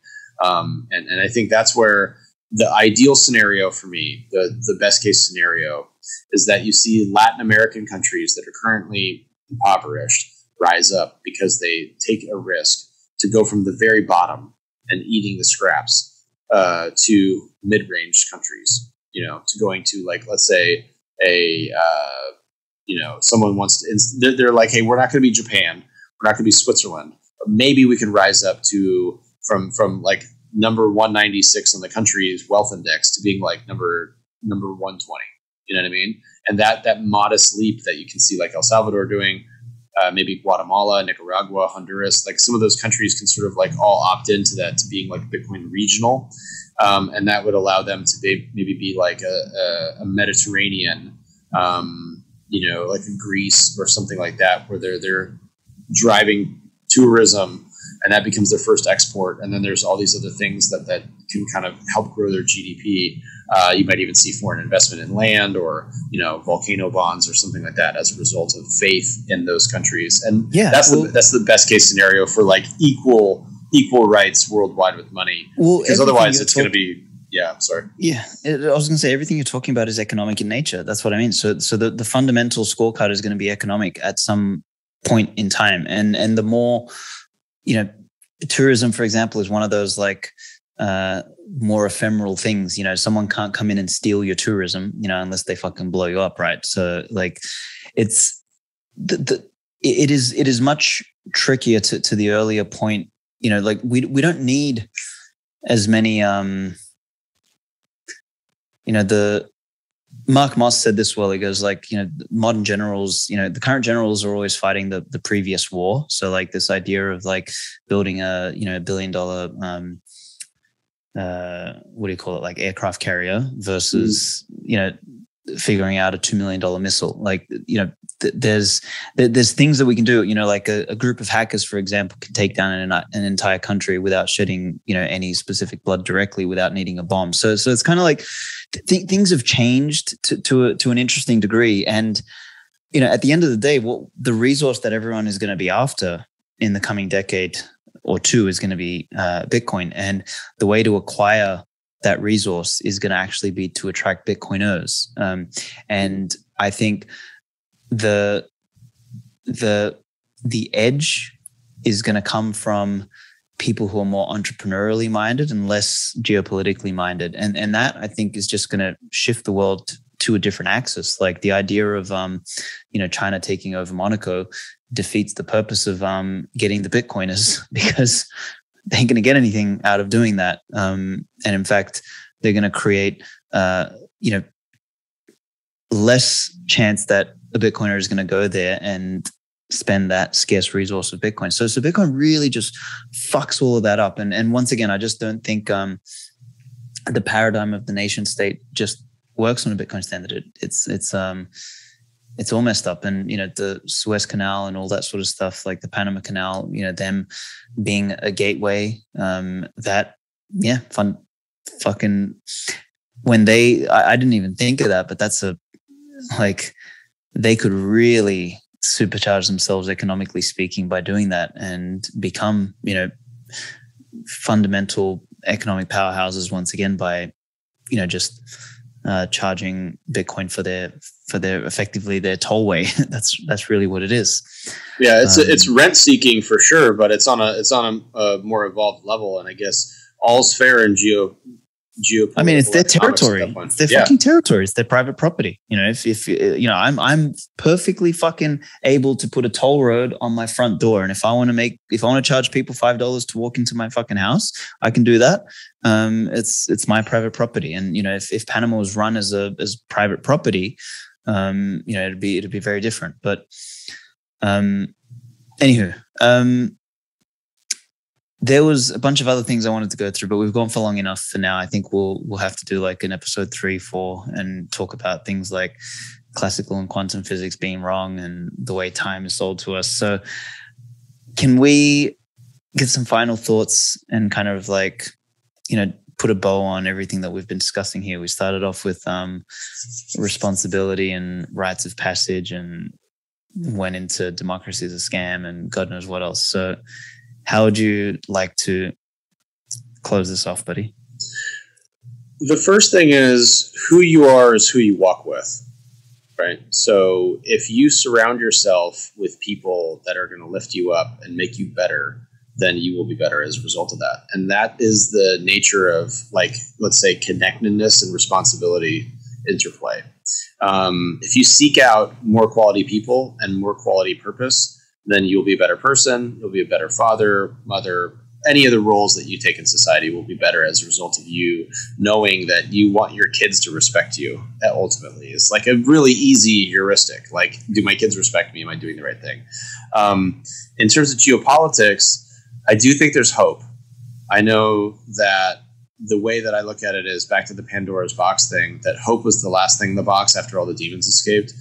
Um, and and I think that's where the ideal scenario for me, the, the best case scenario, is that you see Latin American countries that are currently impoverished rise up because they take a risk to go from the very bottom and eating the scraps uh, to mid-range countries, you know, to going to, like, let's say a, uh, you know, someone wants to, they're, they're like, hey, we're not going to be Japan. We're not going to be Switzerland. But maybe we can rise up to from, from like number one ninety-six on the country's wealth index to being like number, number one twenty. You know what I mean? And that, that modest leap that you can see like El Salvador doing, uh, maybe Guatemala, Nicaragua, Honduras, like some of those countries can sort of like all opt into that, to being like Bitcoin regional. Um, and that would allow them to be, maybe be like a, a, a Mediterranean, um, you know, like a Greece or something like that, where they're, they're driving tourism and that becomes their first export. And then there's all these other things that, that can kind of help grow their G D P. Uh, you might even see foreign investment in land or, you know, volcano bonds or something like that as a result of faith in those countries. And yeah, that's, well, the, that's the best case scenario for like equal, equal rights worldwide with money. Well, because otherwise it's going to be, yeah, I'm sorry. Yeah. I was going to say, everything you're talking about is economic in nature. That's what I mean. So, so the, the fundamental scorecard is going to be economic at some point in time. And, and the more, you know, tourism, for example, is one of those like uh, more ephemeral things. You know, someone can't come in and steal your tourism, you know, unless they fucking blow you up, right? So, like, it's the, the it is it is much trickier to to the earlier point. You know, like we we don't need as many. Um, you know, the Mark Moss said this well. He goes like, you know, modern generals, you know, the current generals are always fighting the the previous war. So like this idea of like building a, you know, a billion dollar. Um, Uh, what do you call it? Like aircraft carrier versus, mm. you know, figuring out a two million dollar missile. Like, you know, th- there's, th- there's things that we can do, you know, like a, a group of hackers, for example, can take down an, an entire country without shedding, you know, any specific blood directly, without needing a bomb. So, so it's kind of like th- things have changed to, to, a, to an interesting degree. And, you know, at the end of the day, what the resource that everyone is going to be after in the coming decade or two is going to be uh, Bitcoin. And the way to acquire that resource is going to actually be to attract Bitcoiners. Um, and I think the the the edge is going to come from people who are more entrepreneurially minded and less geopolitically minded. And, and that, I think, is just going to shift the world to a different axis. Like the idea of, um, you know, China taking over Monaco defeats the purpose of um, getting the Bitcoiners, because they ain't going to get anything out of doing that. Um, and in fact, they're going to create, uh, you know, less chance that a Bitcoiner is going to go there and spend that scarce resource of Bitcoin. So, so Bitcoin really just fucks all of that up. And and once again, I just don't think um, the paradigm of the nation state just works on a Bitcoin standard. It, it's it's um. It's all messed up. And, you know, the Suez Canal and all that sort of stuff, like the Panama Canal, you know, them being a gateway, um, that, yeah, fun, fucking, when they, I, I didn't even think of that, but that's a, like, they could really supercharge themselves economically speaking by doing that and become, you know, fundamental economic powerhouses once again by, you know, just uh, charging Bitcoin for their, for their effectively their tollway. that's that's really what it is. Yeah, it's um, it's rent seeking for sure, but it's on a it's on a, a more evolved level. And I guess all's fair in geo geopolitical. I mean, it's their territory. It's their yeah. fucking territory. It's their private property. You know, if if you know, I'm I'm perfectly fucking able to put a toll road on my front door, and if I want to make if I want to charge people five dollars to walk into my fucking house, I can do that. Um, it's it's my private property, and you know, if if Panama was run as a as private property. Um, you know, it'd be, it'd be very different, but, um, anywho, um, there was a bunch of other things I wanted to go through, but we've gone for long enough for now. I think we'll, we'll have to do like an episode three, four and talk about things like classical and quantum physics being wrong and the way time is sold to us. So can we get some final thoughts and kind of like, you know, put a bow on everything that we've been discussing here? We started off with um, responsibility and rites of passage and went into democracy as a scam and God knows what else. So how would you like to close this off, buddy? the first thing is who you are is who you walk with, right? So if you surround yourself with people that are going to lift you up and make you better, then you will be better as a result of that. And that is the nature of, like, let's say, connectedness and responsibility interplay. Um, if you seek out more quality people and more quality purpose, then you'll be a better person. You'll be a better father, mother. Any of the roles that you take in society will be better as a result of you knowing that you want your kids to respect you. That ultimately is like a really easy heuristic. Like, do my kids respect me? Am I doing the right thing? Um, in terms of geopolitics, I do think there's hope. I know that the way that I look at it is back to the Pandora's box thing, that hope was the last thing in the box after all the demons escaped.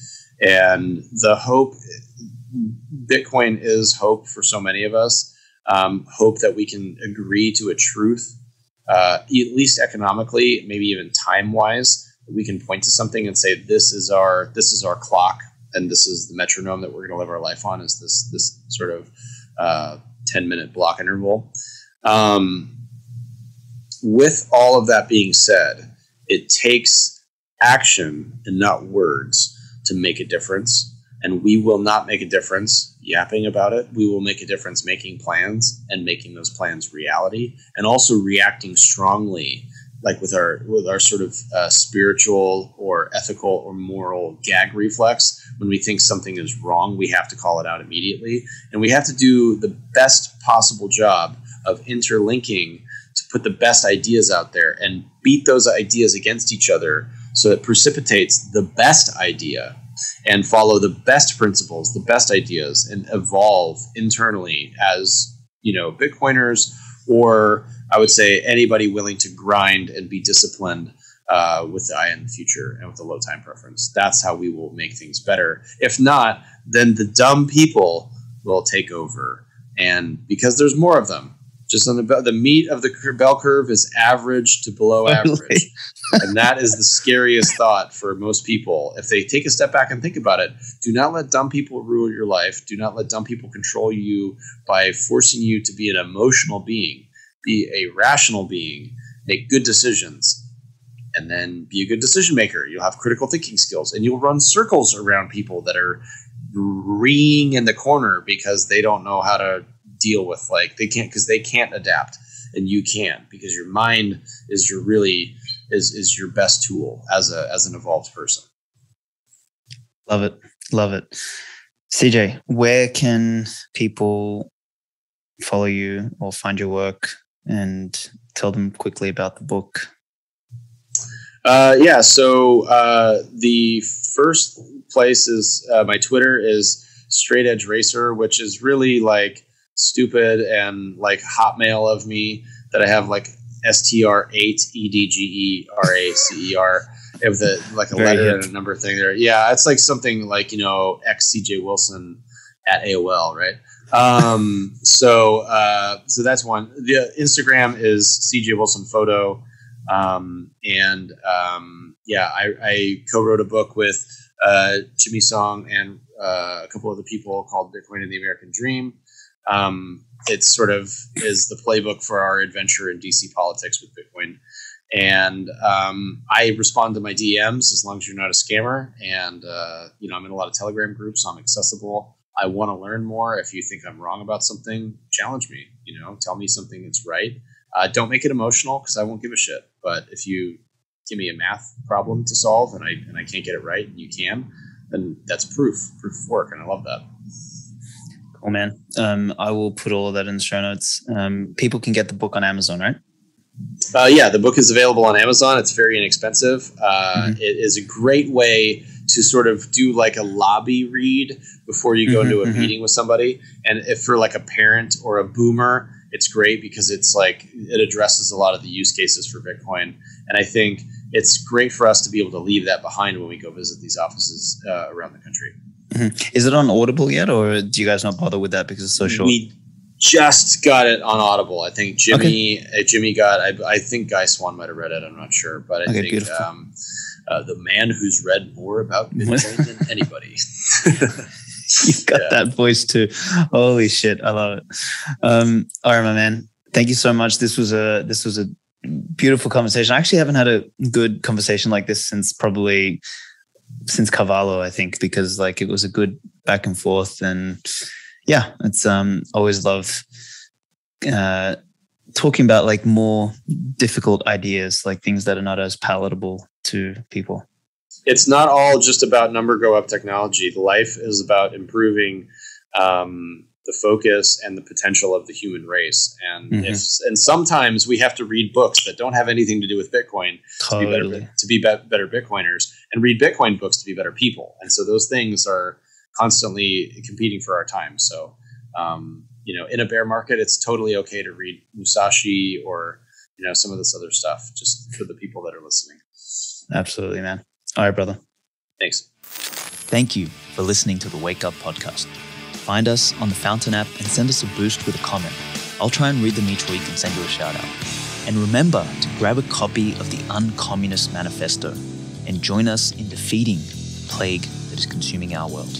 And the hope, Bitcoin is hope for so many of us. Um, hope that we can agree to a truth, uh, at least economically, maybe even time-wise, that we can point to something and say, this is our, this is our clock, and this is the metronome that we're going to live our life on, is this, this sort of uh, ten-minute block interval. Um, with all of that being said, it takes action and not words to make a difference. And we will not make a difference yapping about it. We will make a difference making plans and making those plans reality, and also reacting strongly, like with our with our sort of uh, spiritual or ethical or moral gag reflex. When we think something is wrong, we have to call it out immediately. And we have to do the best possible job of interlinking to put the best ideas out there and beat those ideas against each other so it precipitates the best idea, and follow the best principles, the best ideas, and evolve internally as, you know, Bitcoiners, or I would say anybody willing to grind and be disciplined uh, with the eye on the future and with a low time preference. That's how we will make things better. If not, then the dumb people will take over. And because there's more of them, just on the, the meat of the bell curve is average to below average. And that is the scariest thought for most people. If they take a step back and think about it, do not let dumb people ruin your life. Do not let dumb people control you by forcing you to be an emotional being. Be a rational being. Make good decisions. And then be a good decision maker. You'll have critical thinking skills. And you'll run circles around people that are reeing in the corner because they don't know how to deal with, like, they can't, because they can't adapt. And you can, because your mind is your really... Is, is your best tool as a as an evolved person. Love it. Love it. C J, where can people follow you or find your work, and tell them quickly about the book? Uh, yeah. So uh, the first place is uh, my Twitter is StraightEdgeRacer, which is really like stupid and like Hotmail of me that I have like S T R eight E D G E R A C E R of the like a Very letter hip. And a number thing there. Yeah, it's like something like, you know, X C J Wilson at A O L, right? Um, so uh, so that's one. The Instagram is C J Wilson Photo. Um, and um, yeah, I, I co-wrote a book with uh, Jimmy Song and uh, a couple other people called Bitcoin and the American Dream. Um, it sort of is the playbook for our adventure in D C politics with Bitcoin. And um, I respond to my D Ms as long as you're not a scammer. And, uh, you know, I'm in a lot of Telegram groups, so I'm accessible. I want to learn more. If you think I'm wrong about something, challenge me, you know, tell me something that's right. Uh, don't make it emotional, because I won't give a shit. But if you give me a math problem to solve and I, and I can't get it right and you can, then that's proof, proof of work. And I love that. Oh man, um, I will put all of that in the show notes. Um, people can get the book on Amazon, right? Uh, yeah, the book is available on Amazon. It's very inexpensive. Uh, mm-hmm. It is a great way to sort of do like a lobby read before you go mm-hmm, into a mm-hmm. meeting with somebody. And if for like a parent or a boomer, it's great because it's like it addresses a lot of the use cases for Bitcoin. And I think it's great for us to be able to leave that behind when we go visit these offices uh, around the country. Mm-hmm. Is it on Audible yet, or do you guys not bother with that because it's so short? We just got it on Audible. I think Jimmy, okay. uh, Jimmy got. I, I think Guy Swan might have read it. I'm not sure, but I okay, think um, uh, the man who's read more about Bitcoin than anybody. You've got yeah. that voice too. Holy shit, I love it. Um, all right, my man. Thank you so much. This was a this was a beautiful conversation. I actually haven't had a good conversation like this since probably since Cavallo, I think, because like it was a good back and forth. And yeah, it's um always love uh, talking about like more difficult ideas, like things that are not as palatable to people. It's not all just about number go up technology. Life is about improving um, the focus and the potential of the human race. And mm-hmm. if, and sometimes we have to read books that don't have anything to do with Bitcoin totally. to be, better, to be, be better Bitcoiners, and read Bitcoin books to be better people. And so those things are constantly competing for our time. So, um, you know, in a bear market, it's totally okay to read Musashi or, you know, some of this other stuff just for the people that are listening. Absolutely, man. All right, brother. Thanks. Thank you for listening to the Wake Up Podcast. Find us on the Fountain app and send us a boost with a comment. I'll try and read them each week and send you a shout out. And remember to grab a copy of The UnCommunist Manifesto and join us in defeating the plague that is consuming our world.